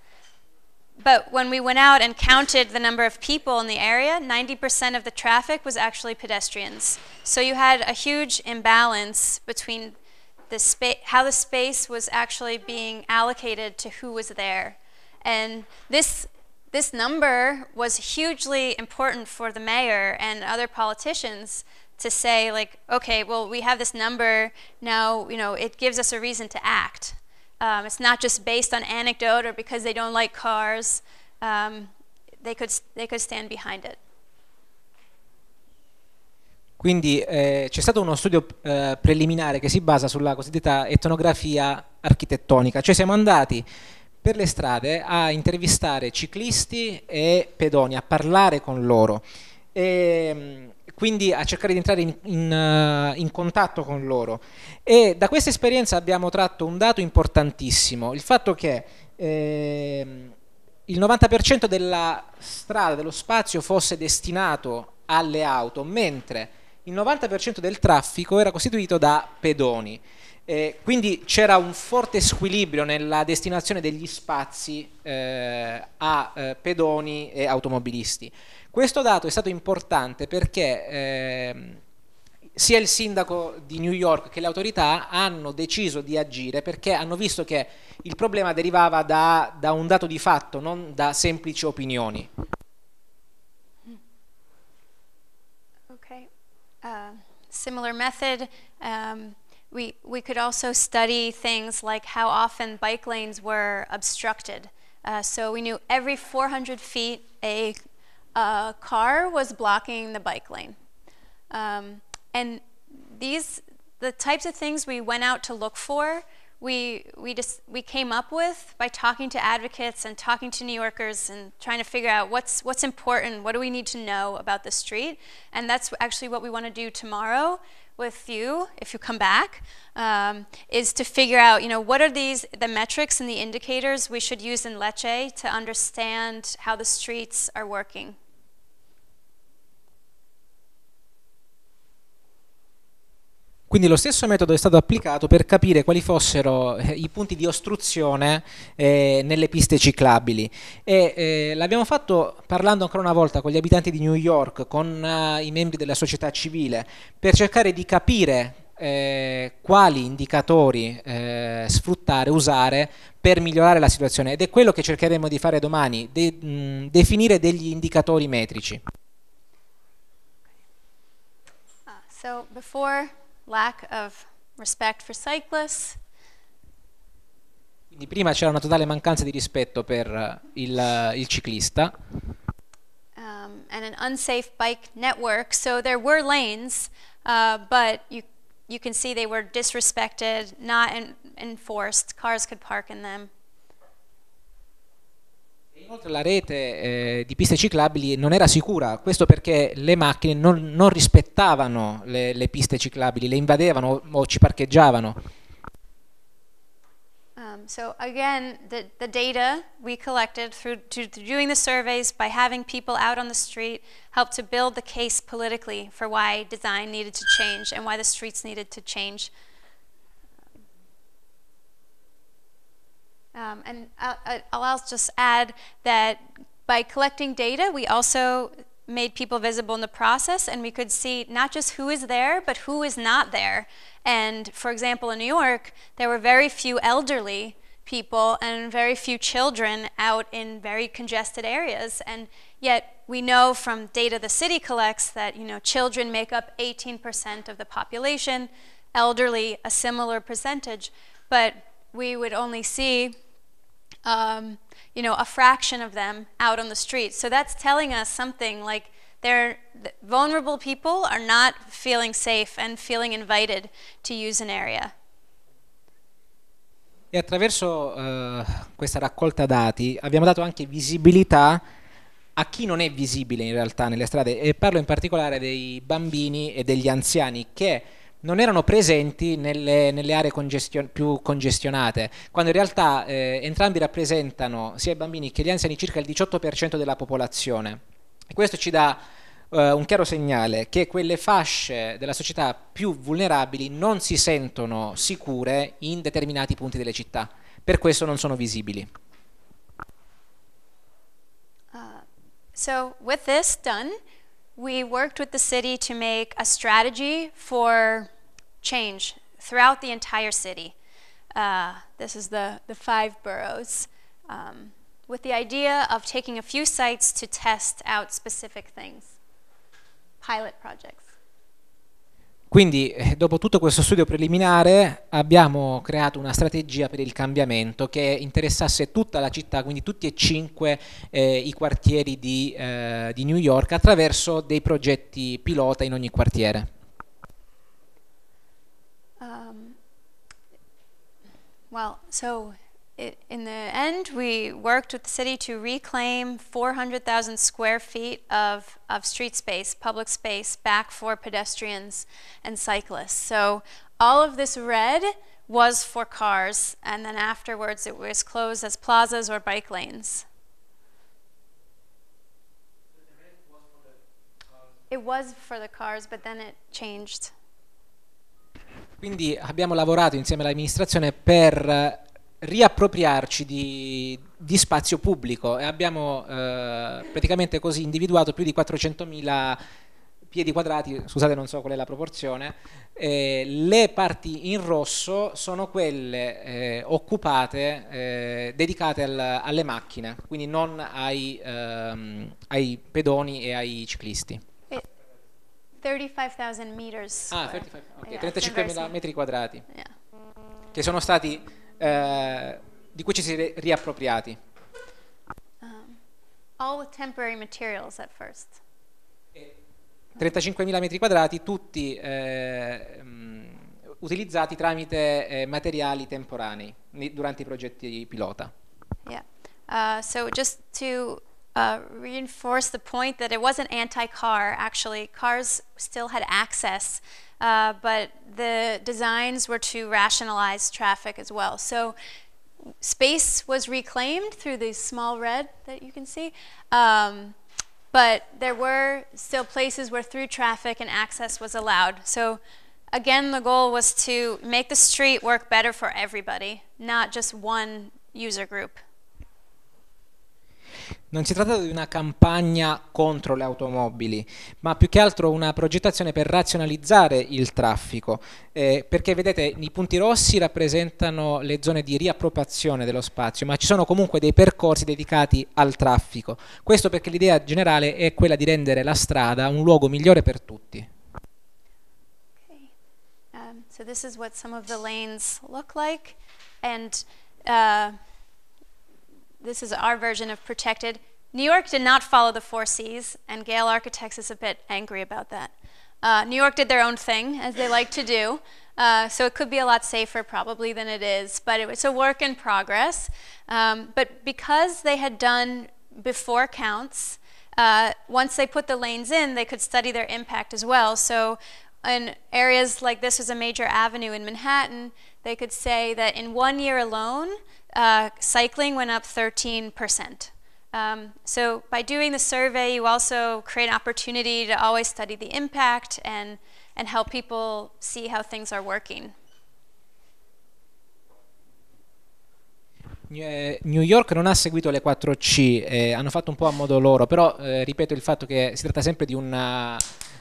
but when we went out and counted the number of people in the area, ninety percent of the traffic was actually pedestrians. So you had a huge imbalance between the spa- how the space was actually being allocated to who was there. And this, this number was hugely important for the mayor and other politicians to say, like, okay, well, we have this number, now, you know, it gives us a reason to act. Um, it's not just based on anecdote or because they don't like cars. Um, they could, they could stand behind it. Quindi eh, c'è stato uno studio eh, preliminare che si basa sulla cosiddetta etnografia architettonica, cioè siamo andati per le strade a intervistare ciclisti e pedoni, a parlare con loro. E quindi a cercare di entrare in, in, in contatto con loro, e da questa esperienza abbiamo tratto un dato importantissimo, il fatto che eh, il novanta per cento della strada, dello spazio fosse destinato alle auto, mentre il novanta per cento del traffico era costituito da pedoni, eh, quindi c'era un forte squilibrio nella destinazione degli spazi eh, a eh, pedoni e automobilisti. Questo dato è stato importante perché eh, sia il sindaco di New York che le autorità hanno deciso di agire perché hanno visto che il problema derivava da, da un dato di fatto, non da semplici opinioni. Okay. Uh, similar method. Um, we, we could also study things like how often bike lanes were obstructed. Uh, so we knew every four hundred feet a a car was blocking the bike lane. Um, and these, the types of things we went out to look for, we, we, just, we came up with by talking to advocates and talking to New Yorkers and trying to figure out what's, what's important, what do we need to know about the street. And that's actually what we want to do tomorrow with you, if you come back, um, is to figure out, you know, what are these, the metrics and the indicators we should use in Lecce to understand how the streets are working. Quindi lo stesso metodo è stato applicato per capire quali fossero eh, i punti di ostruzione eh, nelle piste ciclabili e eh, l'abbiamo fatto parlando ancora una volta con gli abitanti di New York, con eh, i membri della società civile, per cercare di capire Eh, quali indicatori eh, sfruttare, usare per migliorare la situazione, ed è quello che cercheremo di fare domani, de- mh, definire degli indicatori metrici. Uh, so before lack of respect for cyclists. Quindi prima c'era una totale mancanza di rispetto per il, il ciclista. Um, and an unsafe bike network, so there were lanes, uh, but you You can see they were disrespected, not en enforced. Cars could park in them. Inoltre la rete eh, di piste ciclabili non era sicura, questo perché le macchine non, non rispettavano le, le piste ciclabili, le invadevano o, o ci parcheggiavano. Um, so again, the, the data we collected through, to, through doing the surveys, by having people out on the street, helped to build the case politically for why design needed to change and why the streets needed to change. Um, and I'll, I'll just add that by collecting data, we also made people visible in the process, and we could see not just who is there, but who is not there. And for example, in New York, there were very few elderly people and very few children out in very congested areas. And yet we know from data the city collects that, you know, children make up eighteen percent of the population, elderly a similar percentage, but we would only see um, you know, a fraction of them out on the streets. So that's telling us something, like they're, vulnerable people are not feeling safe and feeling invited to use an area. E attraverso uh, questa raccolta dati abbiamo dato anche visibilità a chi non è visibile in realtà nelle strade, e parlo in particolare dei bambini e degli anziani che non erano presenti nelle, nelle aree congestion- più congestionate, quando in realtà eh, entrambi rappresentano, sia i bambini che gli anziani, circa il diciotto per cento della popolazione. E questo ci dà eh, un chiaro segnale che quelle fasce della società più vulnerabili non si sentono sicure in determinati punti delle città, per questo non sono visibili. Uh, so with this done, we worked with the city to make a strategy for change throughout the entire city. Uh, this is the, the five boroughs, um, with the idea of taking a few sites to test out specific things, pilot projects. Quindi, dopo tutto questo studio preliminare, abbiamo creato una strategia per il cambiamento che interessasse tutta la città, quindi tutti e cinque eh, i quartieri di, eh, di New York, attraverso dei progetti pilota in ogni quartiere. Um, well, so it, in the end, we worked with the city to reclaim four hundred thousand square feet of, of street space, public space, back for pedestrians and cyclists. So all of this red was for cars, and then afterwards it was closed as plazas or bike lanes. It was for the cars, but then it changed. Quindi abbiamo lavorato insieme all'amministrazione per riappropriarci di, di spazio pubblico, e abbiamo eh, praticamente così individuato più di quattrocentomila piedi quadrati, scusate non so qual è la proporzione, eh, le parti in rosso sono quelle eh, occupate, eh, dedicate al, alle macchine, quindi non ai, ehm, ai pedoni e ai ciclisti. thirty-five thousand meters. Ah, thirty-five, okay, yeah, trentacinquemila metri quadrati, yeah, che sono stati Uh, di cui ci si è riappropriati. Um, all with temporary materials at first. trentacinquemila metri quadrati, tutti eh, um, utilizzati tramite eh, materiali temporanei durante i progetti pilota. Yeah. Uh, so just to uh, reinforce the point that it wasn't anti-car, actually, cars still had access. Uh, but the designs were to rationalize traffic as well. So space was reclaimed through the small red that you can see, um, but there were still places where through traffic and access was allowed. So Again, the goal was to make the street work better for everybody, not just one user group. Non si tratta di una campagna contro le automobili, ma più che altro una progettazione per razionalizzare il traffico, eh, perché vedete i punti rossi rappresentano le zone di riappropriazione dello spazio, ma ci sono comunque dei percorsi dedicati al traffico. Questo perché l'idea generale è quella di rendere la strada un luogo migliore per tutti. Okay. Um, so this is what some of the lanes look like, and uh, this is our version of protected. New York did not follow the four C's, and Gehl Architects is a bit angry about that. Uh, New York did their own thing, as they like to do, uh, so it could be a lot safer probably than it is, but it, it's a work in progress. Um, but because they had done before counts, uh, once they put the lanes in, they could study their impact as well. So in areas like this is a major avenue in Manhattan, they could say that in one year alone, Uh, cycling went up thirteen percent. Um, so by doing the survey, you also create an opportunity to always study the impact and, and help people see how things are working. New York non ha seguito le quattro C, eh, hanno fatto un po' a modo loro, però eh, ripeto il fatto che si tratta sempre di una...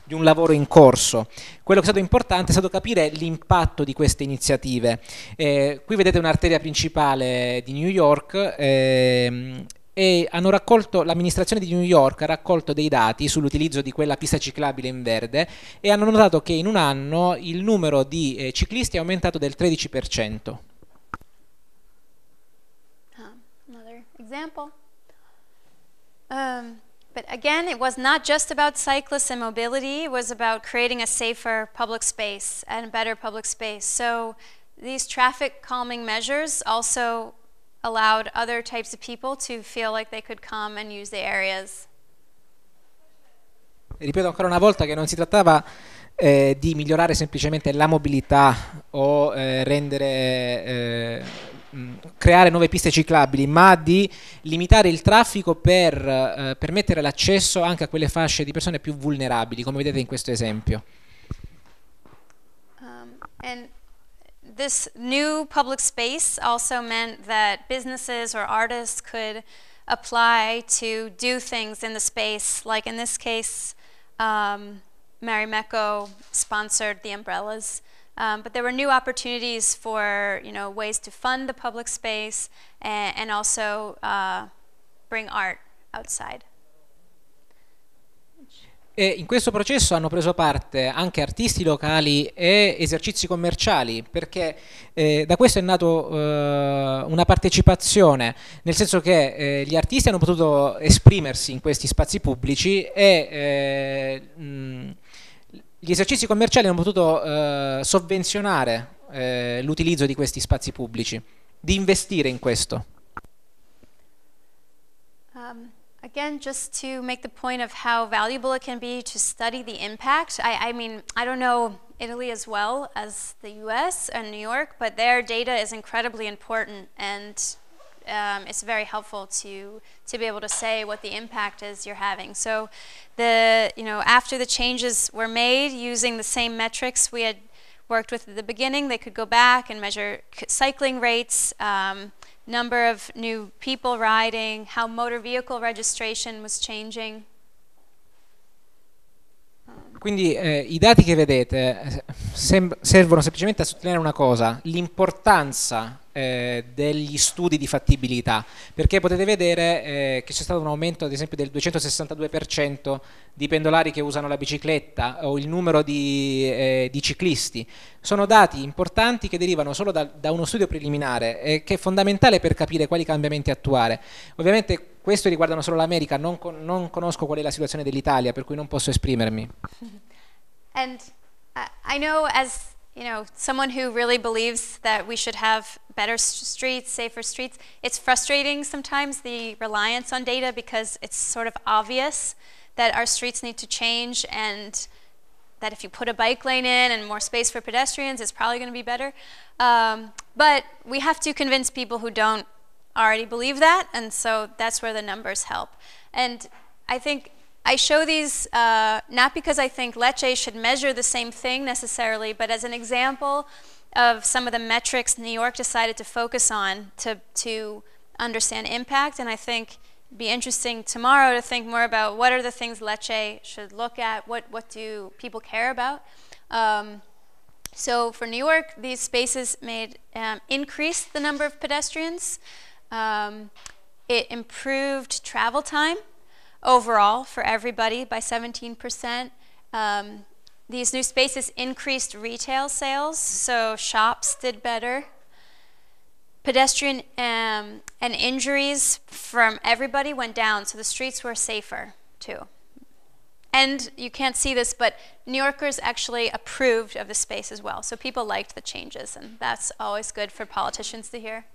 di un lavoro in corso. Quello che è stato importante è stato capire l'impatto di queste iniziative. Eh, qui vedete un'arteria principale di New York ehm, e hanno raccolto, l'amministrazione di New York ha raccolto dei dati sull'utilizzo di quella pista ciclabile in verde e hanno notato che in un anno il numero di eh, ciclisti è aumentato del tredici per cento. Um, another example. Um. But again, it was not just about cyclists and mobility, it was about creating a safer public space and a better public space. So these traffic calming measures also allowed other types of people to feel like they could come and use the areas. Ripeto ancora una volta che non si trattava eh, di migliorare semplicemente la mobilità o eh, rendere... Eh, creare nuove piste ciclabili, ma di limitare il traffico per eh, permettere l'accesso anche a quelle fasce di persone più vulnerabili, come vedete in questo esempio. Um, and this new public space also meant that businesses or artists could apply to do things in the space, like in this case um, Marimekko sponsored the umbrellas. Um, but there were new opportunities for, you know, ways to fund the public space and, and also uh, bring art outside. E in questo processo hanno preso parte anche artisti locali e esercizi commerciali, perché eh, da questo è nato eh, una partecipazione, nel senso che eh, gli artisti hanno potuto esprimersi in questi spazi pubblici e eh, mh, gli esercizi commerciali hanno potuto eh, sovvenzionare eh, l'utilizzo di questi spazi pubblici, di investire in questo. Um, again, just to make the point of how valuable it can be to study the impact. I, I mean, I don't know Italy as well as the U S and New York, but their data is incredibly important and Um, it's very helpful to to be able to say what the impact is you're having. So the you know after the changes were made, using the same metrics we had worked with at the beginning, they could go back and measure cycling rates, um, number of new people riding, how motor vehicle registration was changing. Quindi eh, i dati che vedete servono semplicemente a sottolineare una cosa, l'importanza eh, degli studi di fattibilità, perché potete vedere eh, che c'è stato un aumento ad esempio del duecentosessantadue per cento di pendolari che usano la bicicletta o il numero di, eh, di ciclisti. Sono dati importanti che derivano solo da, da uno studio preliminare eh, che è fondamentale per capire quali cambiamenti attuare. Ovviamente questo riguardano solo l'America, non, con, non conosco qual è la situazione dell'Italia, per cui non posso esprimermi. And uh, I know as, you know, someone who really believes that we should have better streets, safer streets, it's frustrating sometimes the reliance on data because it's sort of obvious that our streets need to change and that if you put a bike lane in and more space for pedestrians, it's probably going to be better. Um, but we have to convince people who don't already believe that, and so that's where the numbers help. And I think I show these uh, not because I think Lecce should measure the same thing necessarily, but as an example of some of the metrics New York decided to focus on to, to understand impact. And I think it'd be interesting tomorrow to think more about what are the things Lecce should look at, what, what do people care about. Um, so for New York, these spaces made um, increased the number of pedestrians. Um, it improved travel time overall for everybody by seventeen percent. Um, these new spaces increased retail sales, so shops did better. Pedestrian um, and injuries from everybody went down, so the streets were safer too. And you can't see this, but New Yorkers actually approved of the space as well, so people liked the changes, and that's always good for politicians to hear.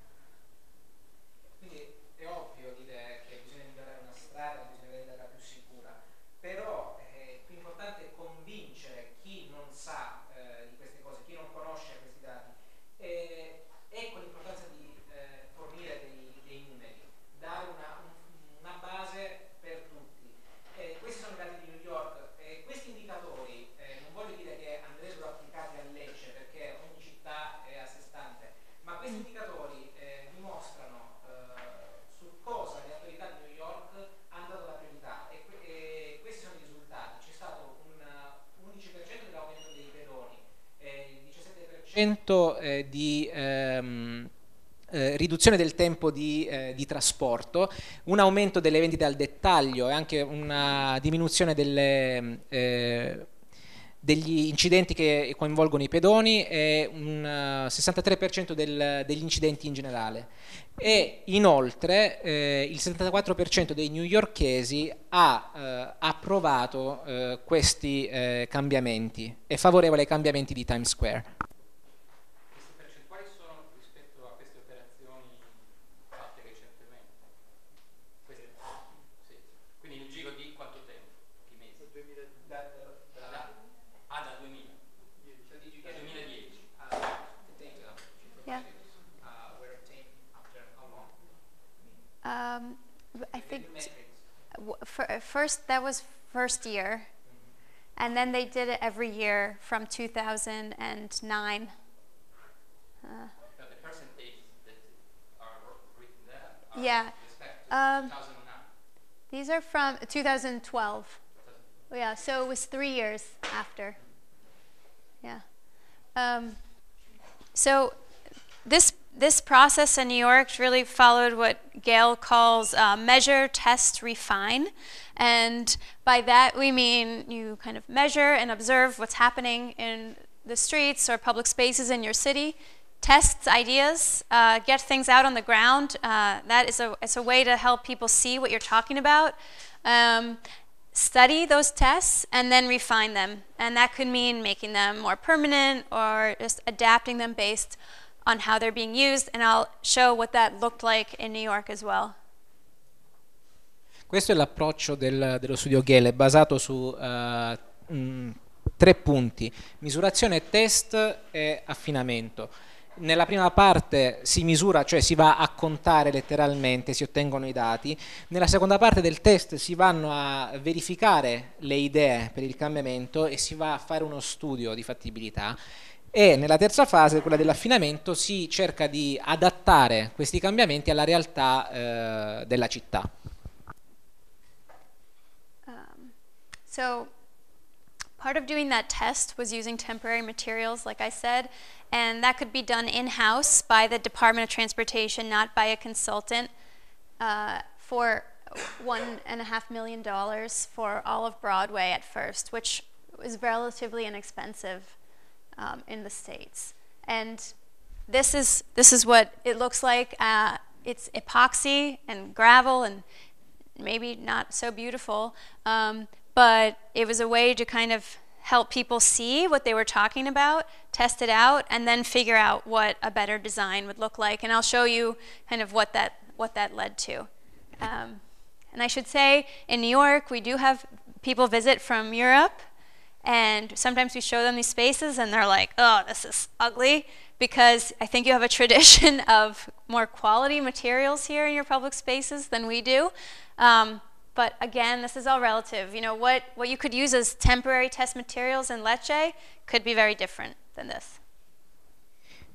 Eh, di ehm, eh, riduzione del tempo di, eh, di trasporto, un aumento delle vendite al dettaglio e anche una diminuzione delle, eh, degli incidenti che coinvolgono i pedoni e un uh, sessantatré per cento del, degli incidenti in generale. E inoltre eh, il settantaquattro per cento dei newyorkesi ha eh, approvato eh, questi eh, cambiamenti, è favorevole ai cambiamenti di Times Square. Um, I think for, first that was first year, and then they did it every year from two thousand nine. Uh, the percentages that are written there. Are yeah. Um, these are from two thousand twelve. Yeah, so it was three years after. Yeah. Um, so this. This process in New York really followed what Gehl calls uh, measure, test, refine. And by that we mean you kind of measure and observe what's happening in the streets or public spaces in your city, test ideas, uh, get things out on the ground. Uh, that is a, it's a way to help people see what you're talking about. Um, study those tests and then refine them. And that could mean making them more permanent or just adapting them based on how they're being used, and I'll show what that looked like in New York as well. Questo è l'approccio del, dello studio Gehl, è basato su uh, mh, tre punti: misurazione, test e affinamento. Nella prima parte si misura, cioè si va a contare letteralmente, si ottengono i dati. Nella seconda parte del test si vanno a verificare le idee per il cambiamento e si va a fare uno studio di fattibilità. E nella terza fase, quella dell'affinamento, si cerca di adattare questi cambiamenti alla realtà eh, della città. Um, so part of doing that test was using temporary materials, like I said, and that could be done in-house by the Department of Transportation, not by a consultant, uh, for one and a half million dollars for all of Broadway at first, which was relatively inexpensive. Um, in the States. And this is, this is what it looks like. Uh, it's epoxy and gravel and maybe not so beautiful, um, but it was a way to kind of help people see what they were talking about, test it out, and then figure out what a better design would look like. And I'll show you kind of what that, what that led to. Um, and I should say, in New York, we do have people visit from Europe. And sometimes we show them these spaces and they're like, oh, this is ugly, because I think you have a tradition of more quality materials here in your public spaces than we do. Um, But again, this is all relative. You know, what, what you could use as temporary test materials in Lecce could be very different than this.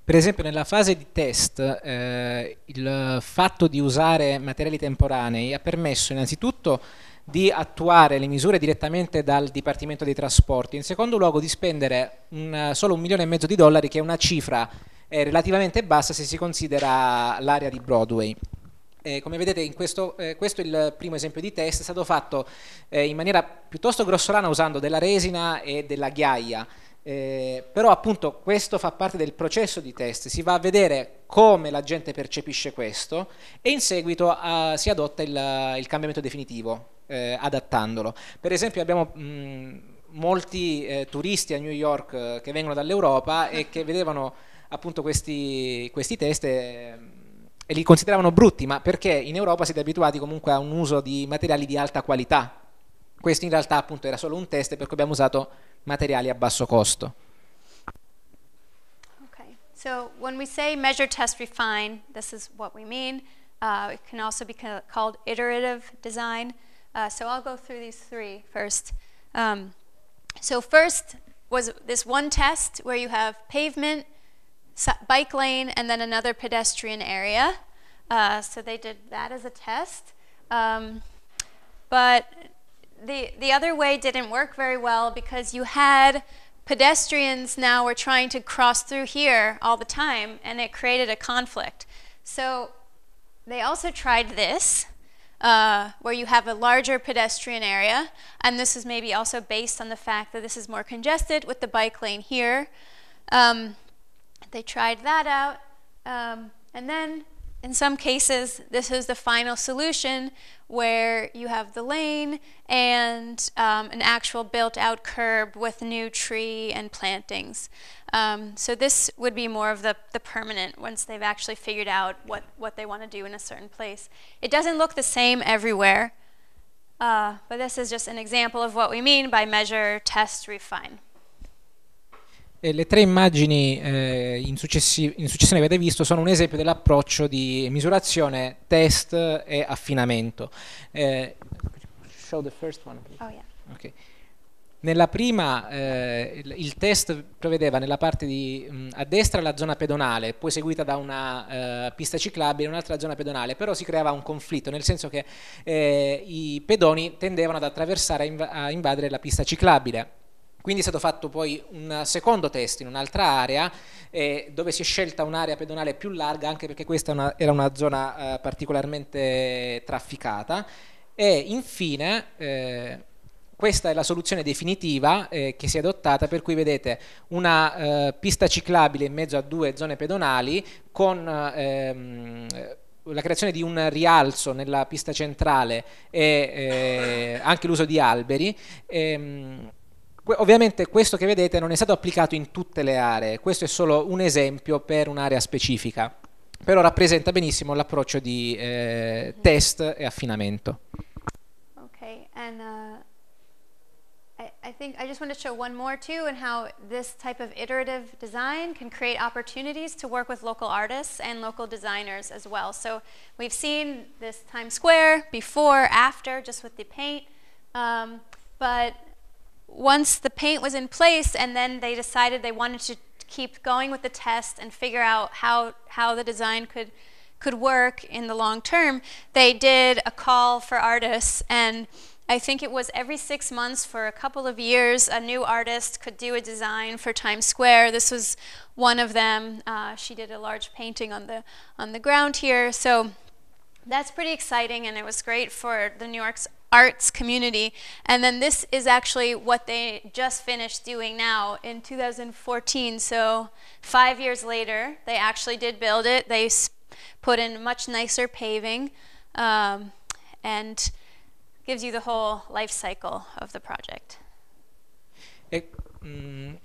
Per esempio, nella fase di test, eh, il fatto di usare materiali temporanei ha permesso innanzitutto di attuare le misure direttamente dal Dipartimento dei Trasporti, in secondo luogo di spendere un, solo un milione e mezzo di dollari, che è una cifra eh, relativamente bassa se si considera l'area di Broadway. Eh, come vedete, in questo, eh, questo è il primo esempio di test, è stato fatto eh, in maniera piuttosto grossolana usando della resina e della ghiaia, eh, però appunto questo fa parte del processo di test, si va a vedere come la gente percepisce questo e in seguito eh, si adotta il, il cambiamento definitivo, eh, adattandolo. Per esempio abbiamo mh, molti eh, turisti a New York eh, che vengono dall'Europa e che vedevano appunto questi, questi test eh, e li consideravano brutti, ma perché in Europa siete abituati comunque a un uso di materiali di alta qualità. Questo in realtà appunto era solo un test, perché abbiamo usato materiali a basso costo. Okay, so when we say measure, test, refine, this is what we mean. Uh, it can also be called iterative design. Uh, so I'll go through these three first. Um, so first was this one test where you have pavement, bike lane, and then another pedestrian area. Uh, so they did that as a test. Um, but the, the other way didn't work very well, because you had pedestrians now were trying to cross through here all the time, and it created a conflict. So they also tried this, uh, where you have a larger pedestrian area, and this is maybe also based on the fact that this is more congested with the bike lane here. Um, They tried that out, um, and then in some cases this is the final solution, where you have the lane and um, an actual built-out curb with new tree and plantings. Um, so this would be more of the, the permanent, once they've actually figured out what, what they want to do in a certain place. It doesn't look the same everywhere, uh, but this is just an example of what we mean by measure, test, refine. E le tre immagini eh, in, in successione che avete visto sono un esempio dell'approccio di misurazione, test e affinamento. Eh, show the first one, please. Oh, yeah. Okay. Nella prima eh, il, il test prevedeva nella parte di, mh, a destra la zona pedonale, poi seguita da una eh, pista ciclabile, un'altra zona pedonale, però si creava un conflitto, nel senso che eh, i pedoni tendevano ad attraversare, a, inv a invadere la pista ciclabile. Quindi è stato fatto poi un secondo test in un'altra area, eh, dove si è scelta un'area pedonale più larga, anche perché questa una, era una zona eh, particolarmente trafficata. E infine eh, questa è la soluzione definitiva eh, che si è adottata, per cui vedete una eh, pista ciclabile in mezzo a due zone pedonali, con ehm, la creazione di un rialzo nella pista centrale e eh, anche l'uso di alberi. Ehm, Ovviamente questo che vedete non è stato applicato in tutte le aree, questo è solo un esempio per un'area specifica, però rappresenta benissimo l'approccio di eh, test e affinamento. Okay, and uh, I, I think I just want to show one more too, and how this type of iterative design can create opportunities to work with local artists and local designers as well. So we've seen this Times Square before, after, just with the paint, um, but once the paint was in place and then they decided they wanted to keep going with the test and figure out how, how the design could, could work in the long term, they did a call for artists, and I think it was every six months for a couple of years a new artist could do a design for Times Square. This was one of them. Uh, she did a large painting on the, on the ground here. So that's pretty exciting, and it was great for the New York's arts community. And then this is actually what they just finished doing now in two thousand fourteen. So five years later, they actually did build it. They put in much nicer paving, um, and gives you the whole life cycle of the project. It, mm.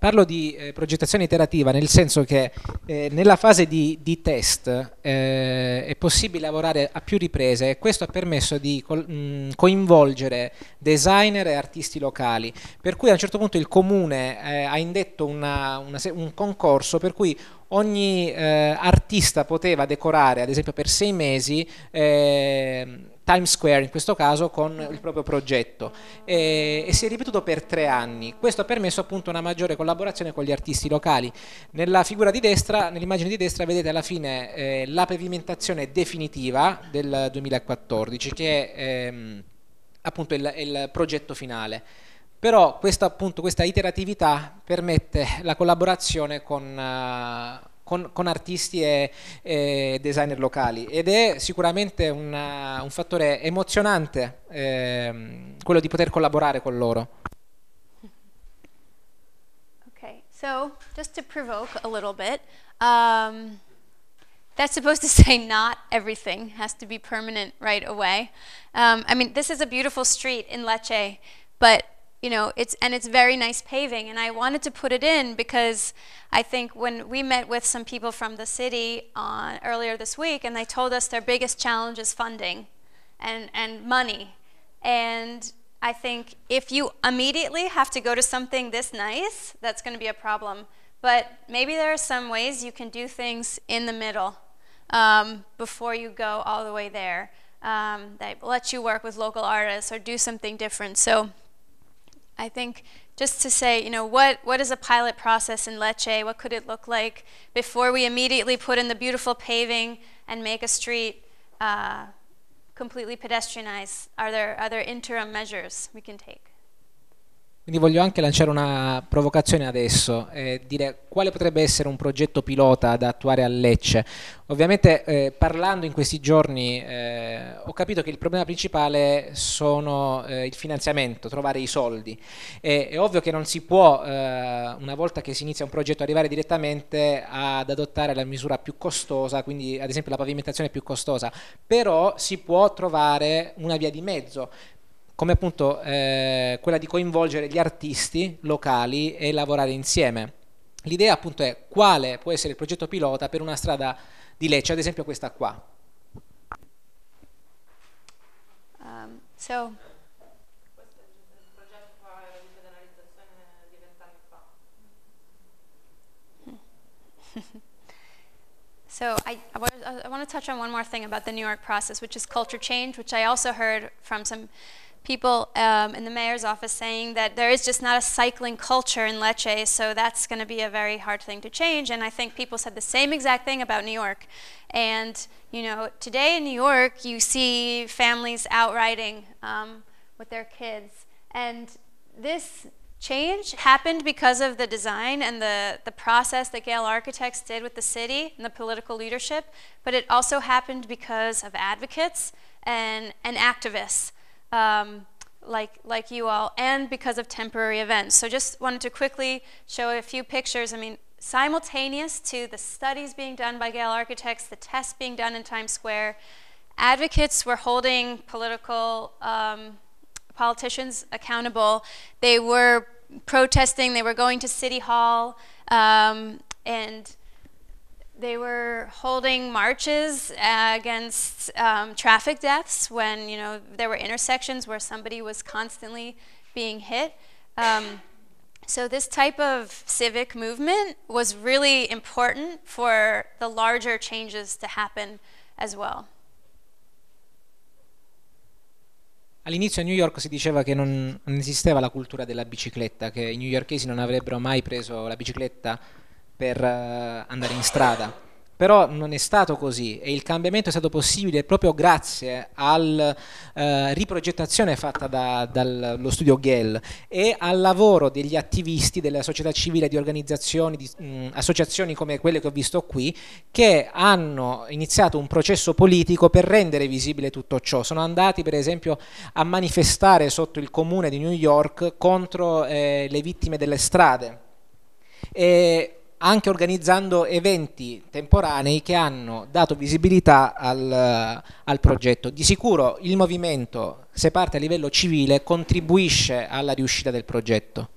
Parlo di eh, progettazione iterativa, nel senso che eh, nella fase di, di test eh, è possibile lavorare a più riprese, e questo ha permesso di col, mh, coinvolgere designer e artisti locali, per cui a un certo punto il comune eh, ha indetto una, una, un concorso per cui ogni eh, artista poteva decorare, ad esempio per sei mesi, eh, Times Square in questo caso con il proprio progetto, e, e si è ripetuto per tre anni. Questo ha permesso appunto una maggiore collaborazione con gli artisti locali. Nella figura di destra, nell'immagine di destra vedete alla fine eh, la pavimentazione definitiva del duemilaquattordici, che è ehm, appunto il, il progetto finale. Però questa, appunto, questa iteratività permette la collaborazione con, uh, con, con artisti e, e designer locali, ed è sicuramente una, un fattore emozionante eh, quello di poter collaborare con loro. Okay, so just to provoke a little bit, um, that's supposed to say not everything has to be permanent right away. Um, I mean, this is a beautiful street in Lecce, but you know, it's, and it's very nice paving, and I wanted to put it in because I think when we met with some people from the city on, earlier this week, and they told us their biggest challenge is funding and, and money. And I think if you immediately have to go to something this nice, that's going to be a problem. But maybe there are some ways you can do things in the middle um, before you go all the way there, um, that lets you work with local artists or do something different. So I think just to say, you know, what, what is a pilot process in Lecce? What could it look like before we immediately put in the beautiful paving and make a street uh, completely pedestrianized? Are there other interim measures we can take? Quindi voglio anche lanciare una provocazione adesso, eh, dire quale potrebbe essere un progetto pilota da attuare a Lecce. Ovviamente eh, parlando in questi giorni eh, ho capito che il problema principale sono eh, il finanziamento, trovare i soldi. E, è ovvio che non si può, eh, una volta che si inizia un progetto, arrivare direttamente ad adottare la misura più costosa, quindi ad esempio la pavimentazione più costosa, però si può trovare una via di mezzo, come appunto eh, quella di coinvolgere gli artisti locali e lavorare insieme. L'idea appunto è quale può essere il progetto pilota per una strada di Lecce, ad esempio questa qua. Um, so. Questo è il progetto qua, la pedonalizzazione di vent'anni fa. So I, I, I want to touch on one more thing about the New York process, which is culture change, which I also heard from some people um, in the mayor's office saying that there is just not a cycling culture in Lecce, so that's going to be a very hard thing to change. And I think people said the same exact thing about New York. And, you know, today in New York, you see families out riding um, with their kids. And this change happened because of the design and the, the process that Gehl Architects did with the city and the political leadership, but it also happened because of advocates and, and activists. Um, like, like you all, and because of temporary events. So just wanted to quickly show a few pictures. I mean, simultaneous to the studies being done by Gehl Architects, the tests being done in Times Square, advocates were holding political um, politicians accountable. They were protesting, they were going to City Hall, um, and they were holding marches uh, against um, traffic deaths when, you know, there were intersections where somebody was constantly being hit. Um, so this type of civic movement was really important for the larger changes to happen as well. All'inizio a New York si diceva che non, non esisteva la cultura della bicicletta, che i newyorkesi non avrebbero mai preso la bicicletta per andare in strada, però non è stato così, e il cambiamento è stato possibile proprio grazie alla eh, riprogettazione fatta da, dallo studio Gehl e al lavoro degli attivisti, della società civile, di organizzazioni, di mh, associazioni come quelle che ho visto qui, che hanno iniziato un processo politico per rendere visibile tutto ciò. Sono andati per esempio a manifestare sotto il comune di New York contro eh, le vittime delle strade, e anche organizzando eventi temporanei che hanno dato visibilità al, al progetto. Di sicuro il movimento, se parte a livello civile, contribuisce alla riuscita del progetto.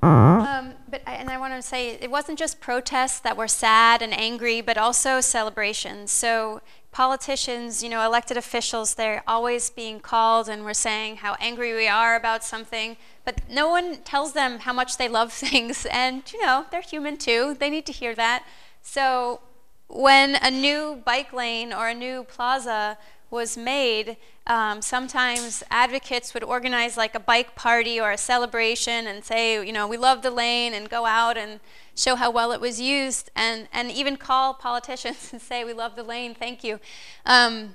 Um, but I, and I want to say it wasn't just protests that were sad and angry, but also celebrations. So politicians, you know, elected officials, they're always being called and we're saying how angry we are about something, but no one tells them how much they love things, and, you know, they're human too, they need to hear that. So when a new bike lane or a new plaza was made, um, sometimes advocates would organize like a bike party or a celebration and say, you know, we love the lane, and go out and show how well it was used, and, and even call politicians and say, we love the lane, thank you. Um,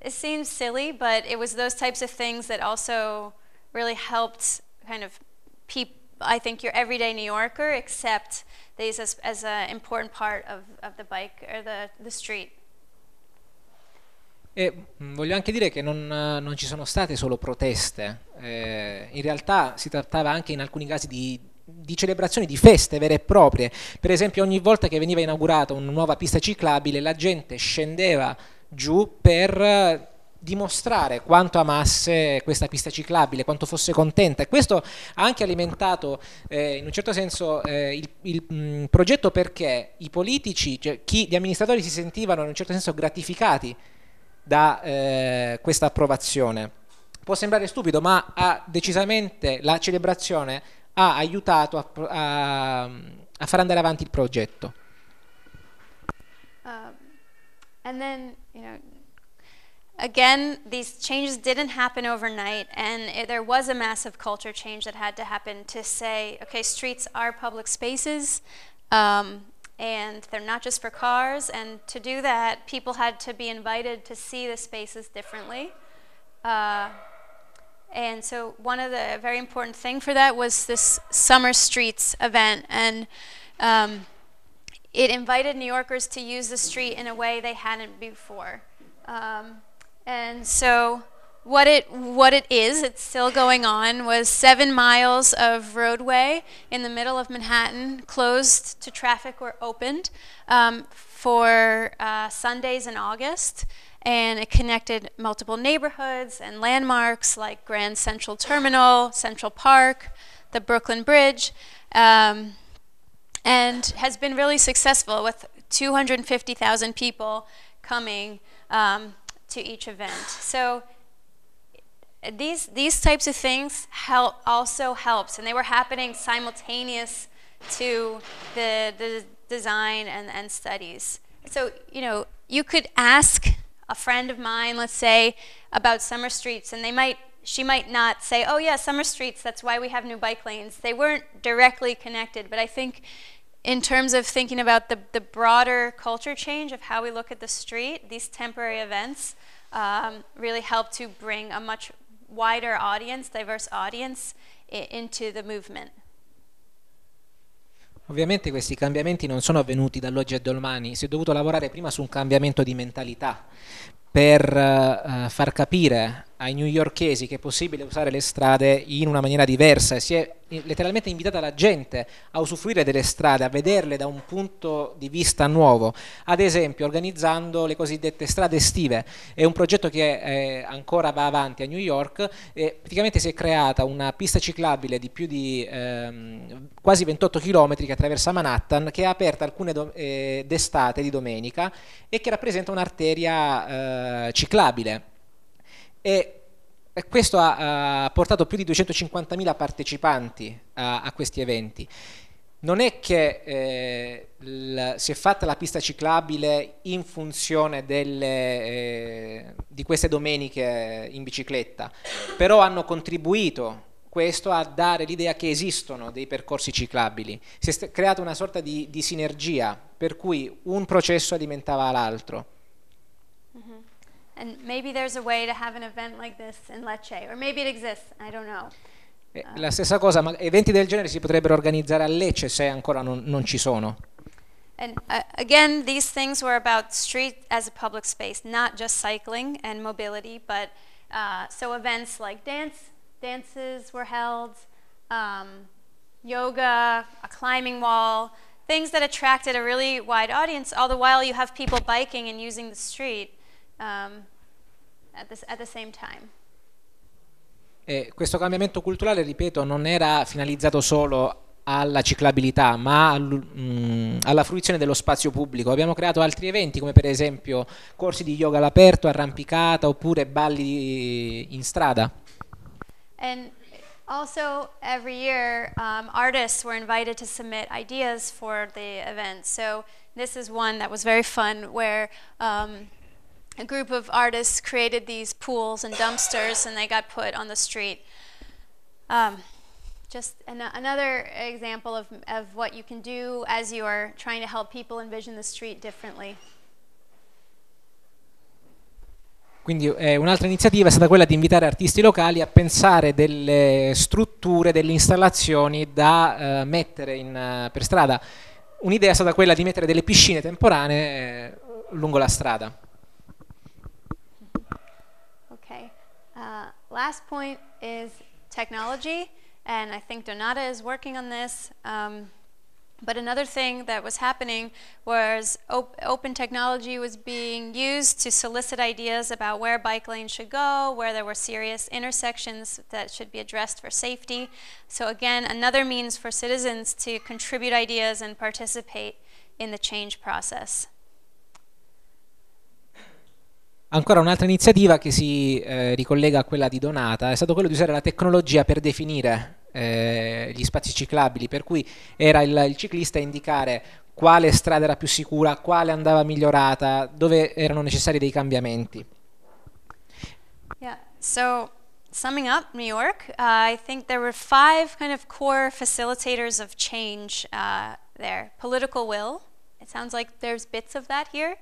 it seems silly, but it was those types of things that also really helped kind of people, I think, your everyday New Yorker, accept these as, as an important part of, of the bike or the, the street. E voglio anche dire che non, non ci sono state solo proteste, eh, in realtà si trattava anche in alcuni casi di, di celebrazioni, di feste vere e proprie. Per esempio, ogni volta che veniva inaugurata una nuova pista ciclabile, la gente scendeva giù per dimostrare quanto amasse questa pista ciclabile, quanto fosse contenta, e questo ha anche alimentato eh, in un certo senso eh, il, il mh, progetto, perché i politici, cioè chi, gli amministratori, si sentivano in un certo senso gratificati da eh, questa approvazione. Può sembrare stupido, ma ha decisamente, la celebrazione ha aiutato a, a, a far andare avanti il progetto. Uh, and then, you know, again, these changes didn't happen overnight, and it, there was a massive culture change that had to happen to say, okay, streets are public spaces, um, and they're not just for cars, and to do that, people had to be invited to see the spaces differently. Uh, and so one of the very important thing for that was this Summer Streets event, and um, it invited New Yorkers to use the street in a way they hadn't before. Um, And so what it, what it is, it's still going on, was seven miles of roadway in the middle of Manhattan, closed to traffic or opened um, for uh, Sundays in August. And it connected multiple neighborhoods and landmarks like Grand Central Terminal, Central Park, the Brooklyn Bridge, um, and has been really successful with two hundred fifty thousand people coming um, to each event. So these these types of things help, also helps, and they were happening simultaneous to the, the design and, and studies. So, you know, you could ask a friend of mine, let's say, about Summer Streets, and they might, she might not say, oh yeah, Summer Streets, that's why we have new bike lanes. They weren't directly connected, but I think in terms of thinking about the, the broader culture change of how we look at the street, these temporary events um, really help to bring a much wider audience, diverse audience, into the movement. Ovviamente questi cambiamenti non sono avvenuti dall'oggi al domani, si è dovuto lavorare prima su un cambiamento di mentalità per uh, far capire ai newyorkesi che è possibile usare le strade in una maniera diversa. Si è letteralmente invitata la gente a usufruire delle strade, a vederle da un punto di vista nuovo, ad esempio organizzando le cosiddette strade estive. È un progetto che eh, ancora va avanti a New York, e praticamente si è creata una pista ciclabile di più di ehm, quasi ventotto chilometri che attraversa Manhattan, che è aperta alcune eh, d'estate, di domenica, e che rappresenta un'arteria eh, ciclabile. E questo ha, ha portato più di duecentocinquantamila partecipanti a, a questi eventi. Non è che eh, l, si è fatta la pista ciclabile in funzione delle, eh, di queste domeniche in bicicletta, però hanno contribuito questo a dare l'idea che esistono dei percorsi ciclabili. Si è creata una sorta di, di sinergia, per cui un processo alimentava l'altro. Mm-hmm. And maybe there's a way to have an event like this in Lecce, or maybe it exists, I don't know. Um, La stessa cosa, ma eventi del genere si potrebbero organizzare a Lecce se ancora non, non ci sono. And uh, again, these things were about street as a public space, not just cycling and mobility, but uh, so events like dance, dances were held, um, yoga, a climbing wall, things that attracted a really wide audience, all the while you have people biking and using the street. Um, at this, at the same time. E questo cambiamento culturale, ripeto, non era finalizzato solo alla ciclabilità, ma al, mh, alla fruizione dello spazio pubblico. Abbiamo creato altri eventi, come per esempio corsi di yoga all'aperto, arrampicata, oppure balli in strada. And also every year um, artists were invited to submit ideas for the event. So this is one that was very fun, where um, a group of artists created these pools and dumpsters, and they got put on the street. Um, just an another example of, of what you can do as you are trying to help people envision the street differently. Quindi eh, un'altra iniziativa è stata quella di invitare artisti locali a pensare delle strutture, delle installazioni da eh, mettere in, per strada. Un'idea è stata quella di mettere delle piscine temporanee eh, lungo la strada. Okay. Uh, last point is technology, and I think Donata is working on this. Um, But another thing that was happening was op open technology was being used to solicit ideas about where bike lanes should go, where there were serious intersections that should be addressed for safety. So again, another means for citizens to contribute ideas and participate in the change process. Ancora un'altra iniziativa che si eh, ricollega a quella di Donata è stato quello di usare la tecnologia per definire eh, gli spazi ciclabili, per cui era il, il ciclista a indicare quale strada era più sicura, quale andava migliorata, dove erano necessari dei cambiamenti. Yeah, so summing up New York, uh, I think there were five kind of core facilitators of change uh, there. Political will, it sounds like there's bits of that here.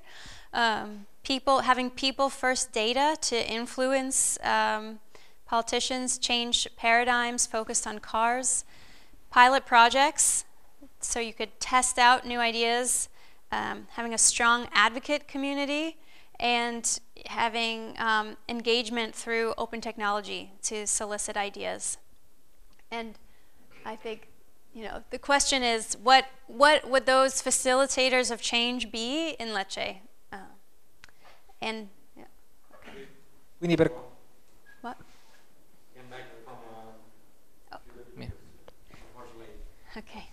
Um, people, having people first data to influence um, politicians, change paradigms focused on cars, pilot projects, so you could test out new ideas, um, having a strong advocate community, and having um, engagement through open technology to solicit ideas. And I think, you know, the question is, what, what would those facilitators of change be in Lecce? And, yeah, okay. Quindi per What? Okay.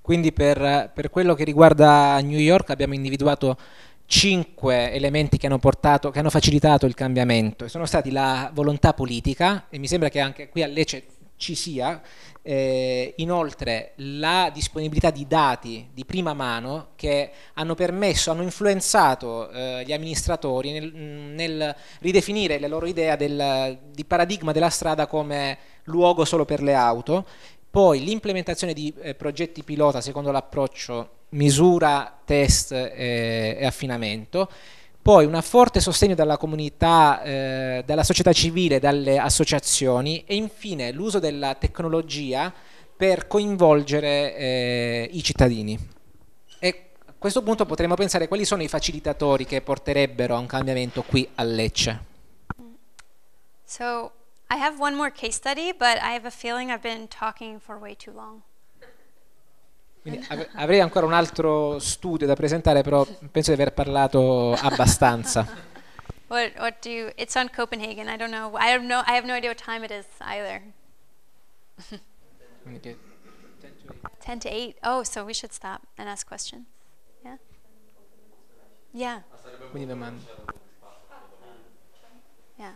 Quindi per, per quello che riguarda New York abbiamo individuato cinque elementi che hanno portato, che hanno facilitato il cambiamento. Sono stati la volontà politica, e mi sembra che anche qui a Lecce ci sia, eh, inoltre la disponibilità di dati di prima mano che hanno permesso, hanno influenzato eh, gli amministratori nel, nel ridefinire la loro idea del, di paradigma della strada come luogo solo per le auto, poi l'implementazione di eh, progetti pilota secondo l'approccio misura, test eh, e affinamento, poi un forte sostegno dalla comunità, eh, dalla società civile, dalle associazioni e infine l'uso della tecnologia per coinvolgere eh, i cittadini. E a questo punto potremmo pensare quali sono i facilitatori che porterebbero a un cambiamento qui a Lecce. So, I have one more case study, but I have a feeling I've been talking for way too long. Quindi avrei ancora un altro studio da presentare, però penso di aver parlato abbastanza. What, what do you, it's on Copenhagen. I don't know. I have no. I have no idea what time it is either. Ten to eight. Oh, so we should stop and ask questions. Yeah. Yeah. Quindi domande. Yeah.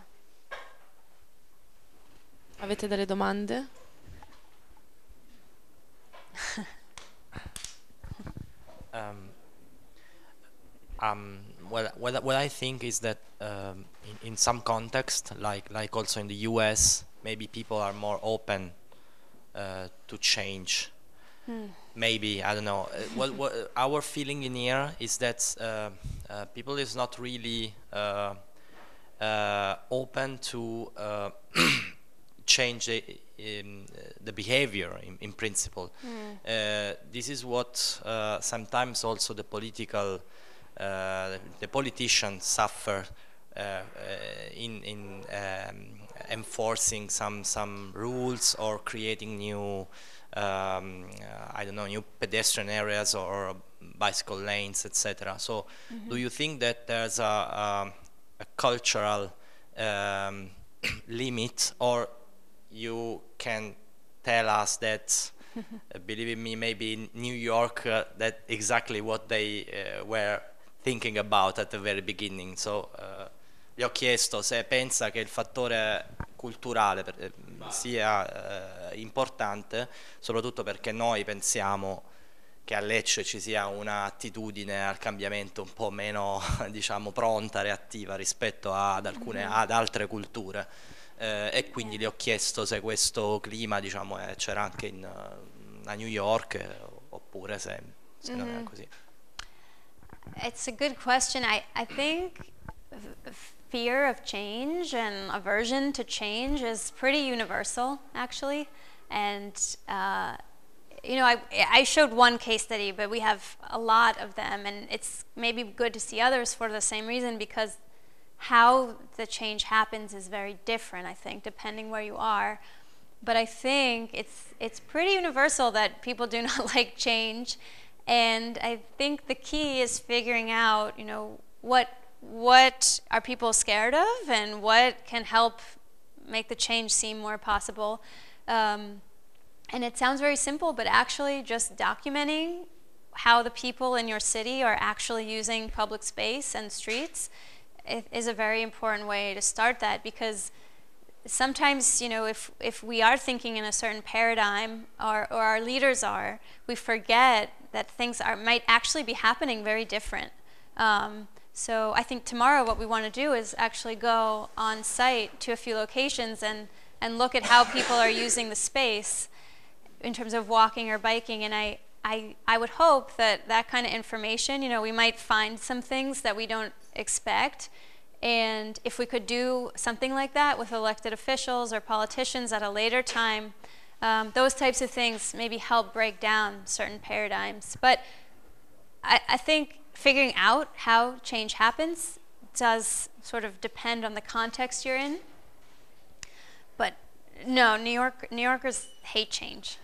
Avete delle domande? Um, um, well, what, what I think is that um, in, in some context, like like also in the U S, maybe people are more open uh, to change. Hmm. Maybe, I don't know. Uh, what, what our feeling in here is that uh, uh, people is not really uh, uh, open to uh, change the, um, the behavior in, in principle. Mm. Uh, this is what uh, sometimes also the political, uh, the politicians suffer uh, uh, in, in um, enforcing some some rules or creating new, um, uh, I don't know, new pedestrian areas or bicycle lanes, et cetera. So, mm-hmm. do you think that there's a, a, a cultural um, limit, or you can tell us that, uh, believe me, maybe in New York, uh, that exactly what they uh, were thinking about at the very beginning. So, uh, gli ho chiesto se pensa che il fattore culturale per, eh, sia uh, importante, soprattutto perché noi pensiamo che a Lecce ci sia un'attitudine al cambiamento un po' meno, diciamo, pronta, reattiva rispetto ad, alcune, ad altre culture, eh, e quindi le ho chiesto se questo clima, diciamo, eh, c'era anche in, a New York, eh, oppure se, se mm-hmm. non era così. It's a good question. I, I think fear of change and aversion to change is pretty universal, actually. And, uh, you know, I, I showed one case study, but we have a lot of them. And it's maybe good to see others for the same reason, because how the change happens is very different, I think, depending where you are. But I think it's, it's pretty universal that people do not like change. And I think the key is figuring out, you know, what, what are people scared of and what can help make the change seem more possible. Um, and it sounds very simple, but actually just documenting how the people in your city are actually using public space and streets is a very important way to start that, because sometimes, you know, if, if we are thinking in a certain paradigm, or, or our leaders are, we forget that things are, might actually be happening very different. Um, so I think tomorrow what we want to do is actually go on site to a few locations and and look at how people are using the space in terms of walking or biking. And I, I, I would hope that that kind of information, you know, we might find some things that we don't expect. And if we could do something like that with elected officials or politicians at a later time, um, those types of things maybe help break down certain paradigms. But I, I think figuring out how change happens does sort of depend on the context you're in. But no, New York, New Yorkers hate change.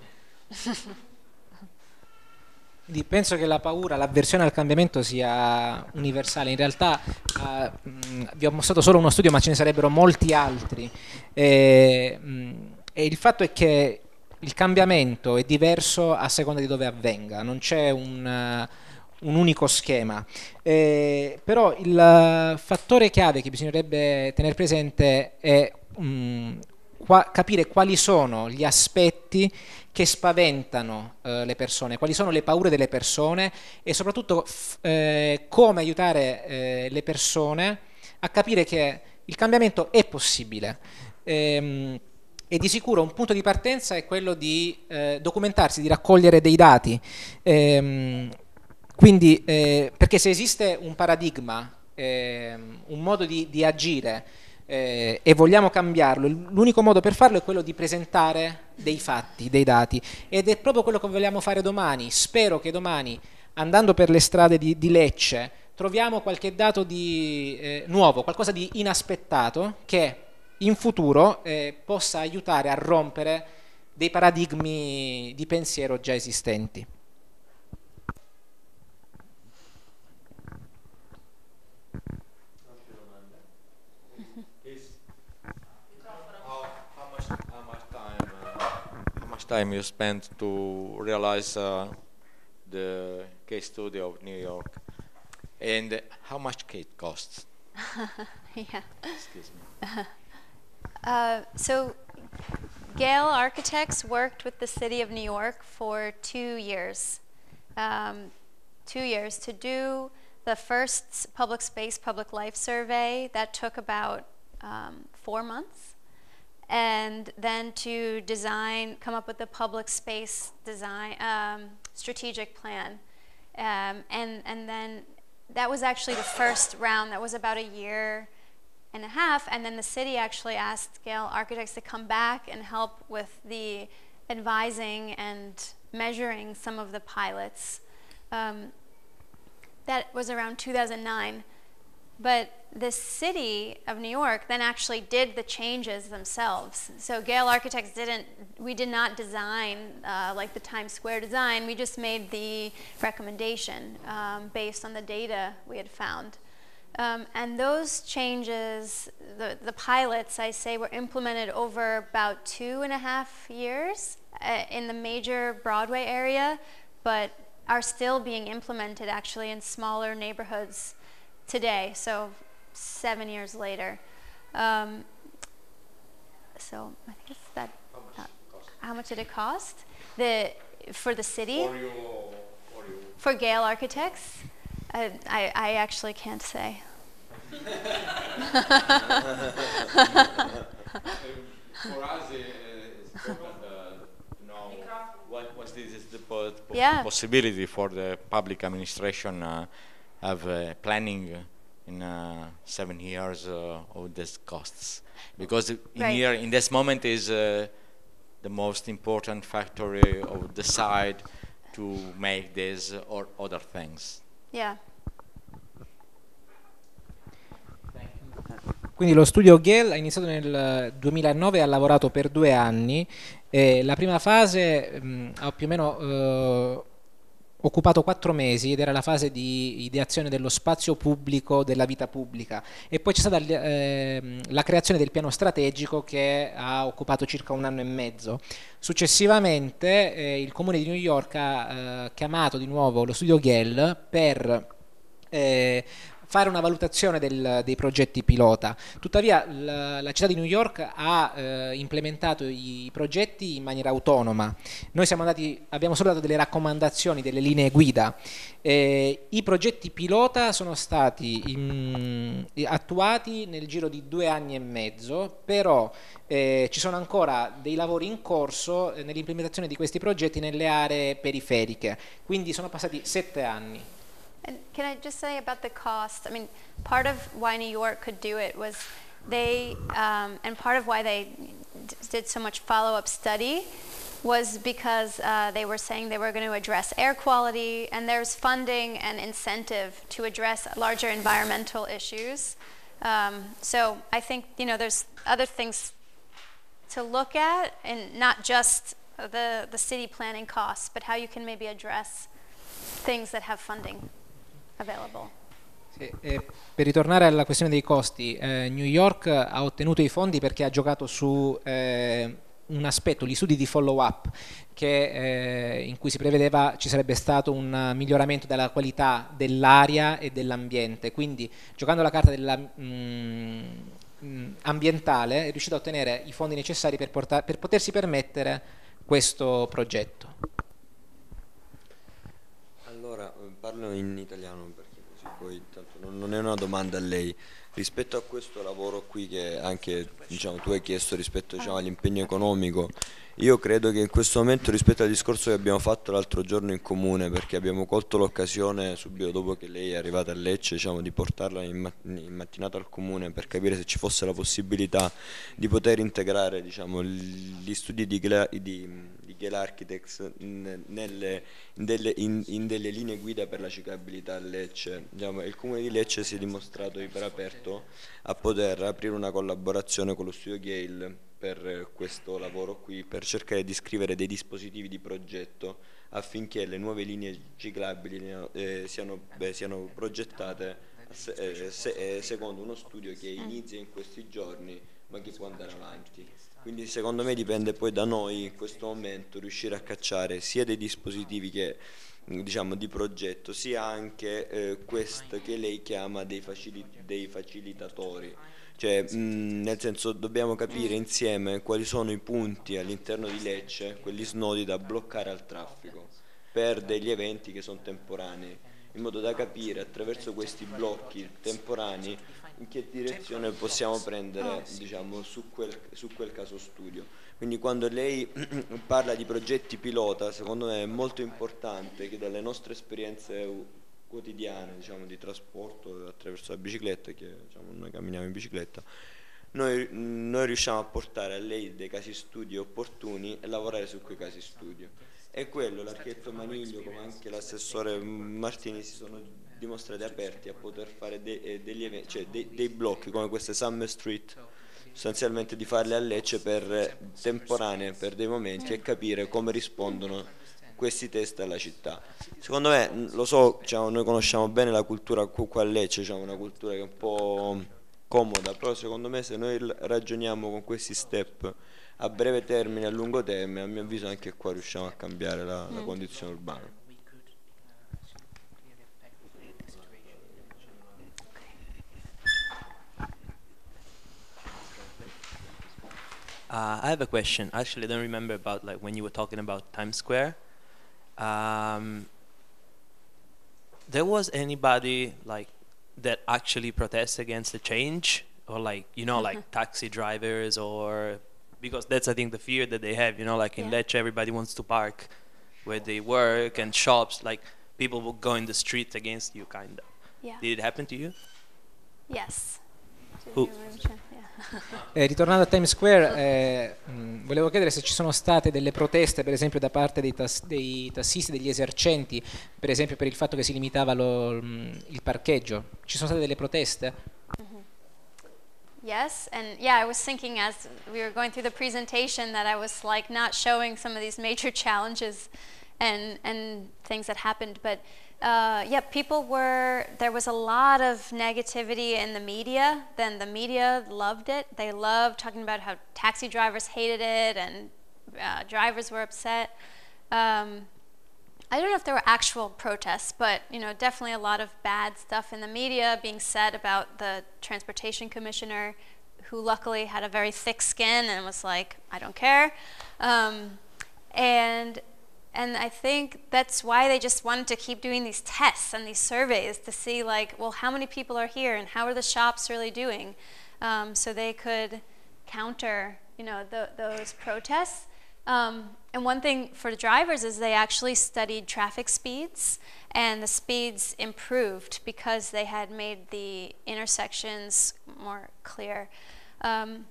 Quindi penso che la paura, l'avversione al cambiamento sia universale. In realtà uh, mh, vi ho mostrato solo uno studio, ma ce ne sarebbero molti altri. E, mh, e il fatto è che il cambiamento è diverso a seconda di dove avvenga, non c'è un... Uh, un unico schema, eh, però il fattore chiave che bisognerebbe tenere presente è mh, qua, capire quali sono gli aspetti che spaventano eh, le persone, quali sono le paure delle persone e soprattutto eh, come aiutare eh, le persone a capire che il cambiamento è possibile. Ehm, E di sicuro un punto di partenza è quello di eh, documentarsi, di raccogliere dei dati. Ehm, Quindi, eh, perché se esiste un paradigma, eh, un modo di, di agire eh, e vogliamo cambiarlo, l'unico modo per farlo è quello di presentare dei fatti, dei dati, ed è proprio quello che vogliamo fare domani. Spero che domani, andando per le strade di, di Lecce, troviamo qualche dato di, eh, nuovo, qualcosa di inaspettato che in futuro eh, possa aiutare a rompere dei paradigmi di pensiero già esistenti. Time you spent to realize uh, the Gehl Studio of New York, and how much it costs? Yeah. Excuse me. Uh, so, Gehl Architects worked with the City of New York for two years, um, two years to do the first public space, public life survey that took about um, four months. And then to design, come up with a public space design, um, strategic plan. Um, and, and then that was actually the first round. That was about a year and a half. And then the city actually asked Gehl Architects to come back and help with the advising and measuring some of the pilots. Um, that was around two thousand nine. But the city of New York then actually did the changes themselves. So Gehl Architects didn't, we did not design uh, like the Times Square design, we just made the recommendation um, based on the data we had found. Um, and those changes, the, the pilots I say, were implemented over about two and a half years uh, in the major Broadway area, but are still being implemented actually in smaller neighborhoods today, so seven years later. Um, so I think it's that. How much, uh, how much did it cost? The for the city? Or you, or For Gehl Architects? I, I, I actually can't say. um, for us, it's important to know what, what this is the po po yeah. possibility for the public administration uh, of uh, planning in uh, seven years uh, of these costs, because in right. here in this moment is uh, the most important factor of the side to make this or other things. Yeah. Quindi lo studio Gehl ha iniziato nel duemilanove, ha lavorato per due anni e la prima fase mh, ha più o meno eh, occupato quattro mesi ed era la fase di ideazione dello spazio pubblico, della vita pubblica, e poi c'è stata eh, la creazione del piano strategico che ha occupato circa un anno e mezzo. Successivamente eh, il comune di New York ha eh, chiamato di nuovo lo studio Gehl per... Eh, fare una valutazione del, dei progetti pilota. Tuttavia la, la città di New York ha eh, implementato i progetti in maniera autonoma. Noi siamo andati, abbiamo solo dato delle raccomandazioni, delle linee guida. Eh, I progetti pilota sono stati in, attuati nel giro di due anni e mezzo, però eh, ci sono ancora dei lavori in corso eh, nell'implementazione di questi progetti nelle aree periferiche. Quindi sono passati sette anni. And can I just say about the cost? I mean, part of why New York could do it was they, um, and part of why they d did so much follow-up study was because uh, they were saying they were going to address air quality, and there's funding and incentive to address larger environmental issues. Um, so I think, you know, there's other things to look at, and not just the, the city planning costs, but how you can maybe address things that have funding. Sì, eh, per ritornare alla questione dei costi, eh, New York ha ottenuto i fondi perché ha giocato su eh, un aspetto, gli studi di follow-up, eh, in cui si prevedeva ci sarebbe stato un miglioramento della qualità dell'aria e dell'ambiente. Quindi, giocando la carta della, mh, mh, ambientale, è riuscito a ottenere i fondi necessari per, per potersi permettere questo progetto. Parlo in italiano perché così poi tanto non, non è una domanda a lei. Rispetto a questo lavoro qui che anche diciamo, tu hai chiesto rispetto diciamo, all'impegno economico, io credo che in questo momento rispetto al discorso che abbiamo fatto l'altro giorno in comune, perché abbiamo colto l'occasione subito dopo che lei è arrivata a Lecce diciamo, di portarla in, ma in mattinata al comune per capire se ci fosse la possibilità di poter integrare diciamo, gli studi di, di Gehl Architects nelle, in, delle, in, in delle linee guida per la ciclabilità a Lecce. Diciamo, il comune di Lecce si è dimostrato iperaperto a poter aprire una collaborazione con lo studio Gehl per questo lavoro qui, per cercare di scrivere dei dispositivi di progetto affinché le nuove linee ciclabili eh, siano, beh, siano progettate se, eh, se, eh, secondo uno studio che inizia in questi giorni ma che può andare avanti. Quindi secondo me dipende poi da noi in questo momento riuscire a cacciare sia dei dispositivi che, diciamo, di progetto, sia anche eh, questo che lei chiama dei, facili dei facilitatori. Cioè, mh, nel senso dobbiamo capire insieme quali sono i punti all'interno di Lecce, quelli snodi da bloccare al traffico per degli eventi che sono temporanei, in modo da capire attraverso questi blocchi temporanei in che direzione possiamo prendere diciamo, su, quel, su quel caso studio. Quindi quando lei parla di progetti pilota, secondo me è molto importante che dalle nostre esperienze quotidiane diciamo, di trasporto attraverso la bicicletta, che diciamo, noi camminiamo in bicicletta, noi, noi riusciamo a portare a lei dei casi studio opportuni e lavorare su quei casi studio. E quello l'architetto Maniglio come anche l'assessore Martini si sono dimostrati aperti a poter fare de, degli eventi, cioè de, dei blocchi come queste Summer Street, sostanzialmente di farle a Lecce per temporanee, per dei momenti, e capire come rispondono questi test alla città. Secondo me, lo so, diciamo, noi conosciamo bene la cultura qua a Lecce, diciamo, una cultura che è un po' comoda, però secondo me se noi ragioniamo con questi step a breve termine e a lungo termine, a mio avviso anche qua riusciamo a cambiare la, la condizione urbana. Uh, I have a question. Actually, I don't remember about like when you were talking about Times Square. Um, there was anybody like that actually protests against the change, or like, you know, like taxi drivers, or because that's I think the fear that they have, you know, like in yeah. Lecce everybody wants to park where they work and shops, like people will go in the street against you, kind of. Yeah. Did it happen to you? Yes. Uh. Eh, ritornando a Times Square, eh, mh, volevo chiedere se ci sono state delle proteste, per esempio da parte dei, tas dei tassisti, degli esercenti, per esempio per il fatto che si limitava lo, mh, il parcheggio. Ci sono state delle proteste? Mm-hmm. Yes, and yeah, I was thinking as we were going through the presentation that I was like not showing some of these major challenges and and things that happened, but uh, yeah, people were, there was a lot of negativity in the media. Then the media loved it. They loved talking about how taxi drivers hated it and uh, drivers were upset. Um, I don't know if there were actual protests, but you know, definitely a lot of bad stuff in the media being said about the transportation commissioner, who luckily had a very thick skin and was like, I don't care. Um, and, and I think that's why they just wanted to keep doing these tests and these surveys to see like, well, how many people are here and how are the shops really doing? Um, so they could counter, you know, the, those protests. Um, and one thing for the drivers is they actually studied traffic speeds, and the speeds improved because they had made the intersections more clear. Um,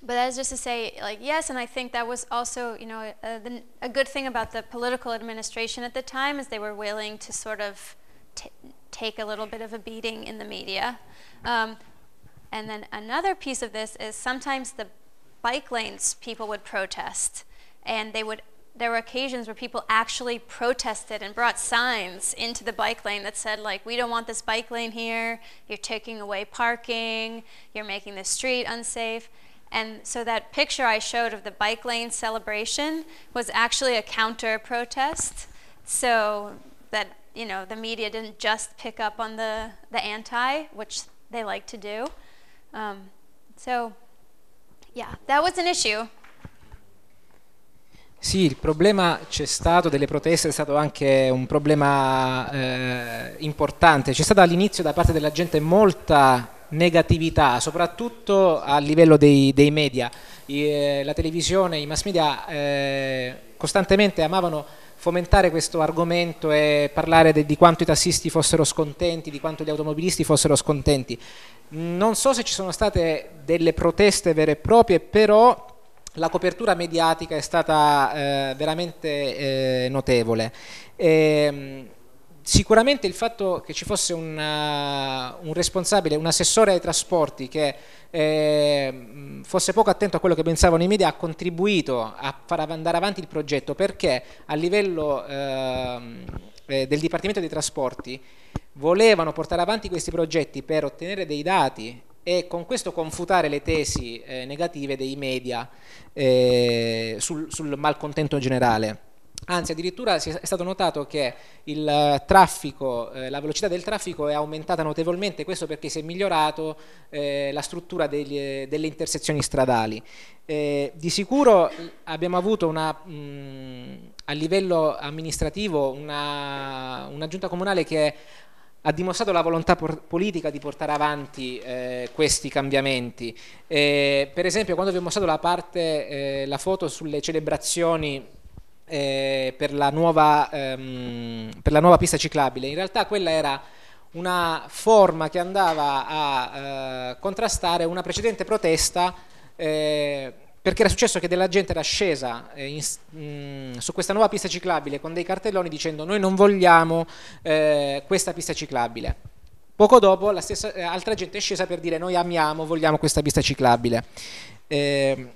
but that is just to say, like, yes, and I think that was also, you know, a, the, a good thing about the political administration at the time is they were willing to sort of t take a little bit of a beating in the media. Um, and then another piece of this is sometimes the bike lanes people would protest, and they would, there were occasions where people actually protested and brought signs into the bike lane that said like, we don't want this bike lane here, you're taking away parking, you're making the street unsafe. And so that picture I showed of the bike lane celebration was actually a counter protest, so that, you know, the media didn't just pick up on the, the anti, which they like to do. Um, so Yeah, that was an issue. Sì, il problema c'è stato, delle proteste è stato anche un problema eh, importante. C'è stata all'inizio da parte della gente molta negatività, soprattutto a livello dei, dei media. I, eh, la televisione, i mass media eh, costantemente amavano fomentare questo argomento e parlare de, di quanto i tassisti fossero scontenti, di quanto gli automobilisti fossero scontenti. Non so se ci sono state delle proteste vere e proprie, però la copertura mediatica è stata eh, veramente eh, notevole. E, sicuramente il fatto che ci fosse una, un responsabile, un assessore ai trasporti che eh, fosse poco attento a quello che pensavano i media ha contribuito a far andare avanti il progetto, perché a livello eh, del Dipartimento dei Trasporti volevano portare avanti questi progetti per ottenere dei dati e con questo confutare le tesi eh, negative dei media eh, sul, sul malcontento generale. Anzi, addirittura è stato notato che il traffico, eh, la velocità del traffico è aumentata notevolmente, questo perché si è migliorato eh, la struttura degli, delle intersezioni stradali. Eh, di sicuro abbiamo avuto una, mh, a livello amministrativo una, una giunta comunale che ha dimostrato la volontà politica di portare avanti eh, questi cambiamenti. Eh, per esempio, quando vi ho mostrato la parte, eh, la foto sulle celebrazioni eh, per, la nuova, ehm, per la nuova pista ciclabile, in realtà quella era una forma che andava a eh, contrastare una precedente protesta eh, perché era successo che della gente era scesa eh, in, mh, su questa nuova pista ciclabile con dei cartelloni dicendo noi non vogliamo eh, questa pista ciclabile. Poco dopo la stessa eh, altra gente è scesa per dire noi amiamo, vogliamo questa pista ciclabile. Eh,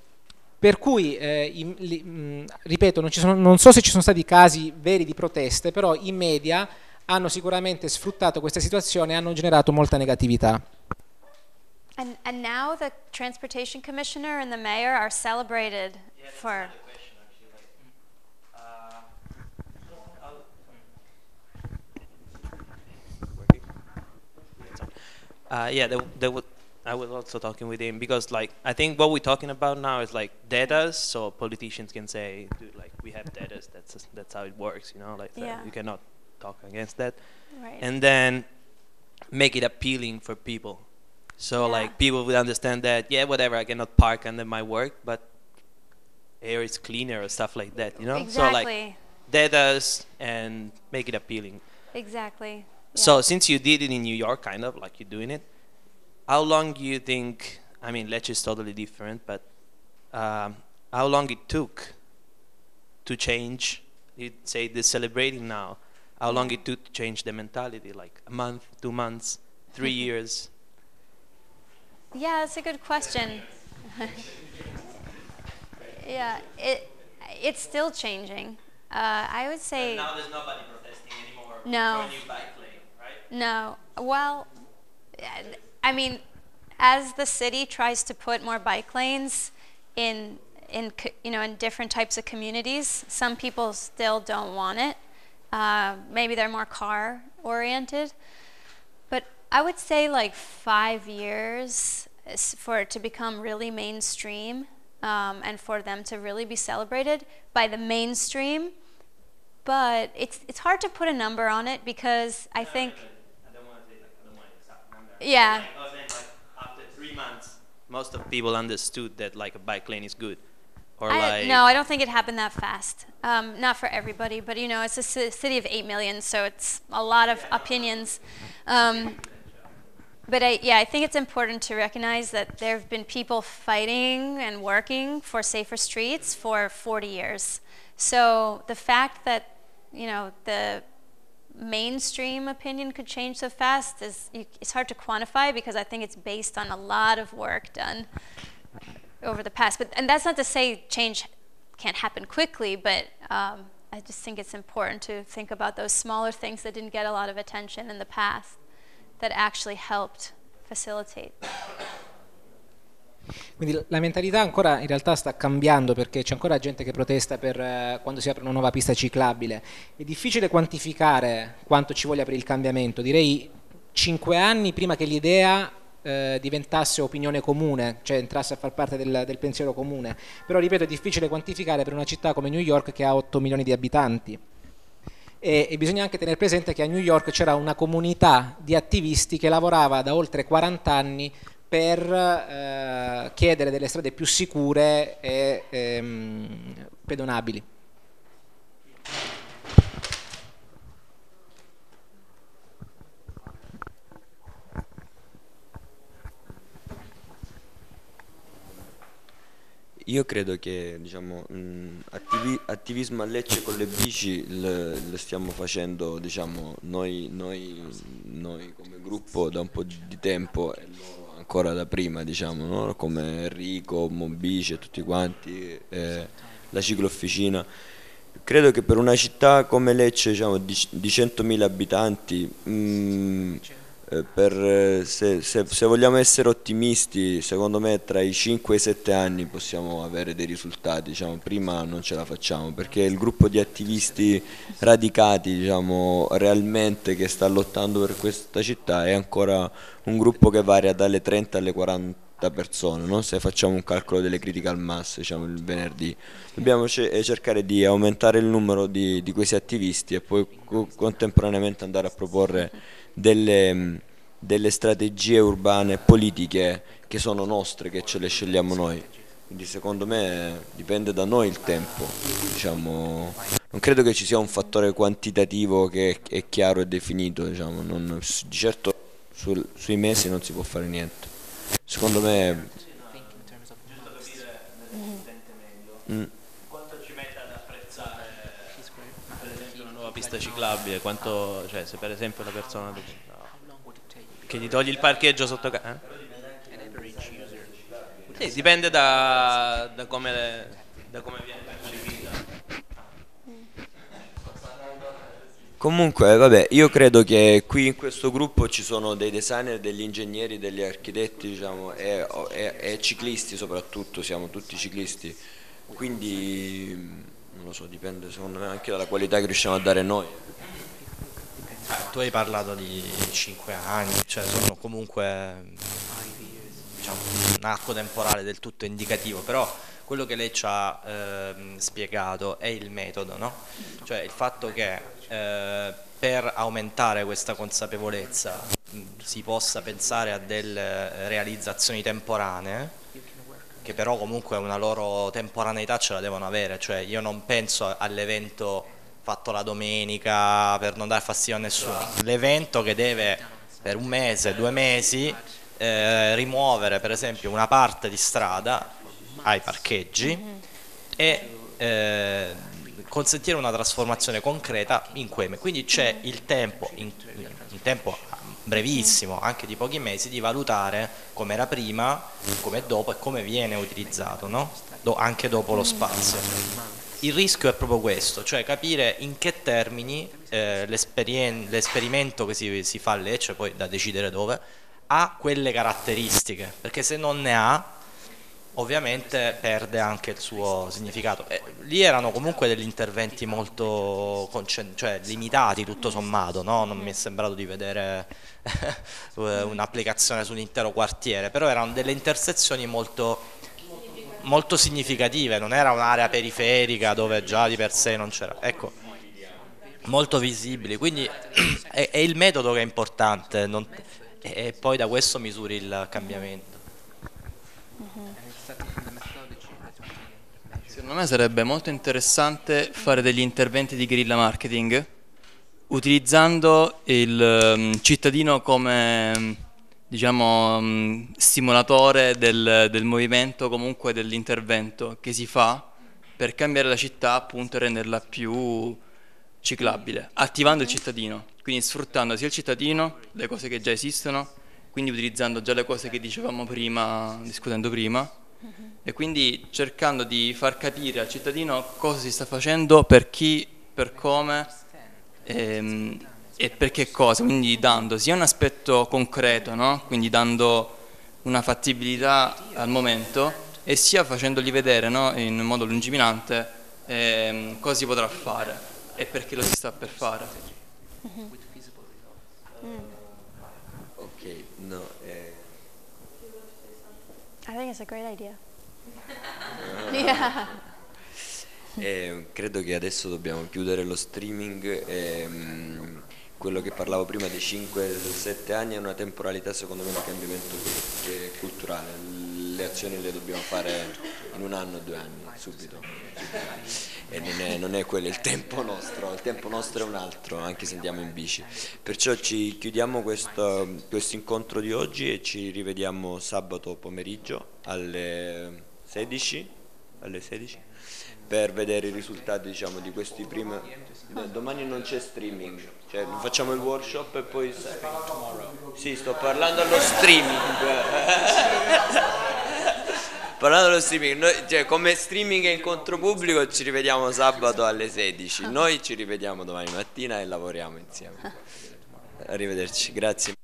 per cui, eh, i, li, mh, ripeto, non, ci sono, non so se ci sono stati casi veri di proteste, però i media hanno sicuramente sfruttato questa situazione e hanno generato molta negatività. And, and now the transportation commissioner and the mayor are celebrated yeah, that's for. Another question, actually, like, uh, uh, yeah, they, they would, I was also talking with him because, like, I think what we're talking about now is like data, so politicians can say, dude, like, we have data. That's that's how it works, you know, like yeah. you cannot talk against that. Right. And then make it appealing for people. So yeah. like people would understand that, yeah, whatever, I cannot park under my work, but air is cleaner or stuff like that, you know? Exactly. So like datas and make it appealing. Exactly. Yeah. So since you did it in New York, kind of, like you're doing it, how long do you think, I mean, Lecce is totally different, but um, how long it took to change, you'd say they're celebrating now, how long it took to change the mentality, like a month, two months, three years? Yeah, that's a good question. Yeah, it, it's still changing. Uh, I would say... And now there's nobody protesting anymore no. for a new bike lane, right? No. Well, I mean, as the city tries to put more bike lanes in, in, you know, in different types of communities, some people still don't want it. Uh, maybe they're more car-oriented. But I would say like five years for it to become really mainstream. Um, and for them to really be celebrated by the mainstream, but it's it's hard to put a number on it because I no, think. I don't want to say like I don't want an exact number. Yeah. I was saying like after three months, most of people understood that like a bike lane is good, or I, like. No, I don't think it happened that fast. Um, not for everybody, but you know, it's a city of eight million, so it's a lot of yeah, opinions. Um, But I, yeah, I think it's important to recognize that there have been people fighting and working for safer streets for forty years. So the fact that, you know, the mainstream opinion could change so fast is it's hard to quantify because I think it's based on a lot of work done over the past. But and that's not to say change can't happen quickly, but um, I just think it's important to think about those smaller things that didn't get a lot of attention in the past. That actually helped facilitate. Quindi la mentalità ancora in realtà sta cambiando perché c'è ancora gente che protesta per eh, quando si apre una nuova pista ciclabile. È difficile quantificare quanto ci voglia per il cambiamento, direi cinque anni prima che l'idea eh, diventasse opinione comune, cioè entrasse a far parte del, del pensiero comune. Però ripeto, è difficile quantificare per una città come New York che ha otto milioni di abitanti. E, e bisogna anche tenere presente che a New York c'era una comunità di attivisti che lavorava da oltre quaranta anni per eh, chiedere delle strade più sicure e ehm, pedonabili. Io credo che diciamo, mh, attivi, attivismo a Lecce con le bici lo stiamo facendo diciamo, noi, noi, noi come gruppo da un po' di tempo e loro ancora da prima, diciamo, no? Come Enrico, Mobice, tutti quanti, eh, la ciclofficina. Credo che per una città come Lecce diciamo, di, di centomila abitanti, mh, Per, se, se, se vogliamo essere ottimisti, secondo me tra i cinque e i sette anni possiamo avere dei risultati, diciamo, prima non ce la facciamo perché il gruppo di attivisti radicati diciamo, realmente che sta lottando per questa città è ancora un gruppo che varia dalle trenta alle quaranta persone, no? Se facciamo un calcolo delle critical mass diciamo, il venerdì. Dobbiamo cercare di aumentare il numero di, di questi attivisti e poi co contemporaneamente andare a proporre Delle, delle strategie urbane politiche che sono nostre, che ce le scegliamo noi, quindi secondo me dipende da noi il tempo, diciamo. Non credo che ci sia un fattore quantitativo che è chiaro e definito, diciamo. Non, di certo sul, sui mesi non si può fare niente, secondo me. Mm. Pista ciclabile, quanto, cioè, se per esempio la persona che gli togli il parcheggio sotto casa, eh? Sì, dipende da, da come da come viene percepita. Comunque vabbè, io credo che qui in questo gruppo ci sono dei designer, degli ingegneri, degli architetti diciamo, e, e, e ciclisti soprattutto, siamo tutti ciclisti, quindi non lo so, dipende secondo me anche dalla qualità che riusciamo a dare noi. Tu hai parlato di cinque anni, cioè sono comunque diciamo, un arco temporale del tutto indicativo, però quello che lei ci ha ehm, spiegato è il metodo, no? Cioè il fatto che eh, per aumentare questa consapevolezza mh, si possa pensare a delle realizzazioni temporanee, che però comunque una loro temporaneità ce la devono avere, cioè io non penso all'evento fatto la domenica per non dare fastidio a nessuno, l'evento che deve per un mese, due mesi eh, rimuovere per esempio una parte di strada ai parcheggi e eh, consentire una trasformazione concreta in quei mesi. Quindi c'è il tempo, in, in tempo brevissimo, anche di pochi mesi, di valutare come era prima, come dopo e come viene utilizzato, no? Do, anche dopo lo spazio. Il rischio è proprio questo, cioè capire in che termini eh, l'esperimento che si, si fa a Lecce, poi da decidere dove, ha quelle caratteristiche, perché se non ne ha ovviamente perde anche il suo significato. Eh, lì erano comunque degli interventi molto cioè, limitati tutto sommato, no? Non mi è sembrato di vedere un'applicazione su un intero quartiere, però erano delle intersezioni molto, molto significative, non era un'area periferica dove già di per sé non c'era, ecco, molto visibili, quindi è, è il metodo che è importante, non, e, e poi da questo misuri il cambiamento. Secondo me sarebbe molto interessante fare degli interventi di guerrilla marketing utilizzando il cittadino come, diciamo, stimolatore del, del movimento, comunque dell'intervento che si fa per cambiare la città, appunto, e renderla più ciclabile, attivando il cittadino, quindi sfruttando sia il cittadino, le cose che già esistono, quindi utilizzando già le cose che dicevamo prima, discutendo prima, e quindi cercando di far capire al cittadino cosa si sta facendo, per chi, per come ehm, e per che cosa, quindi dando sia un aspetto concreto, no? Quindi dando una fattibilità al momento, e sia facendogli vedere, no? In modo lungimirante ehm, cosa si potrà fare e perché lo si sta per fare. Ok, no, eh. I think it's a great idea. Yeah. Eh, credo che adesso dobbiamo chiudere lo streaming. Ehm, quello che parlavo prima dei cinque sette anni è una temporalità, secondo me, di cambiamento che è culturale. Le azioni le dobbiamo fare in un anno o due anni, subito. E non è, non è quello il tempo nostro, il tempo nostro è un altro, anche se andiamo in bici. Perciò ci chiudiamo questo, questo incontro di oggi e ci rivediamo sabato pomeriggio alle sedici, alle sedici per vedere i risultati, diciamo, di questi primi. Domani non c'è streaming, cioè facciamo il workshop e poi sì, sto parlando allo streaming. Parlando dello streaming, noi, cioè, come streaming e incontro pubblico ci rivediamo sabato alle sedici, noi ci rivediamo domani mattina e lavoriamo insieme. Arrivederci, grazie.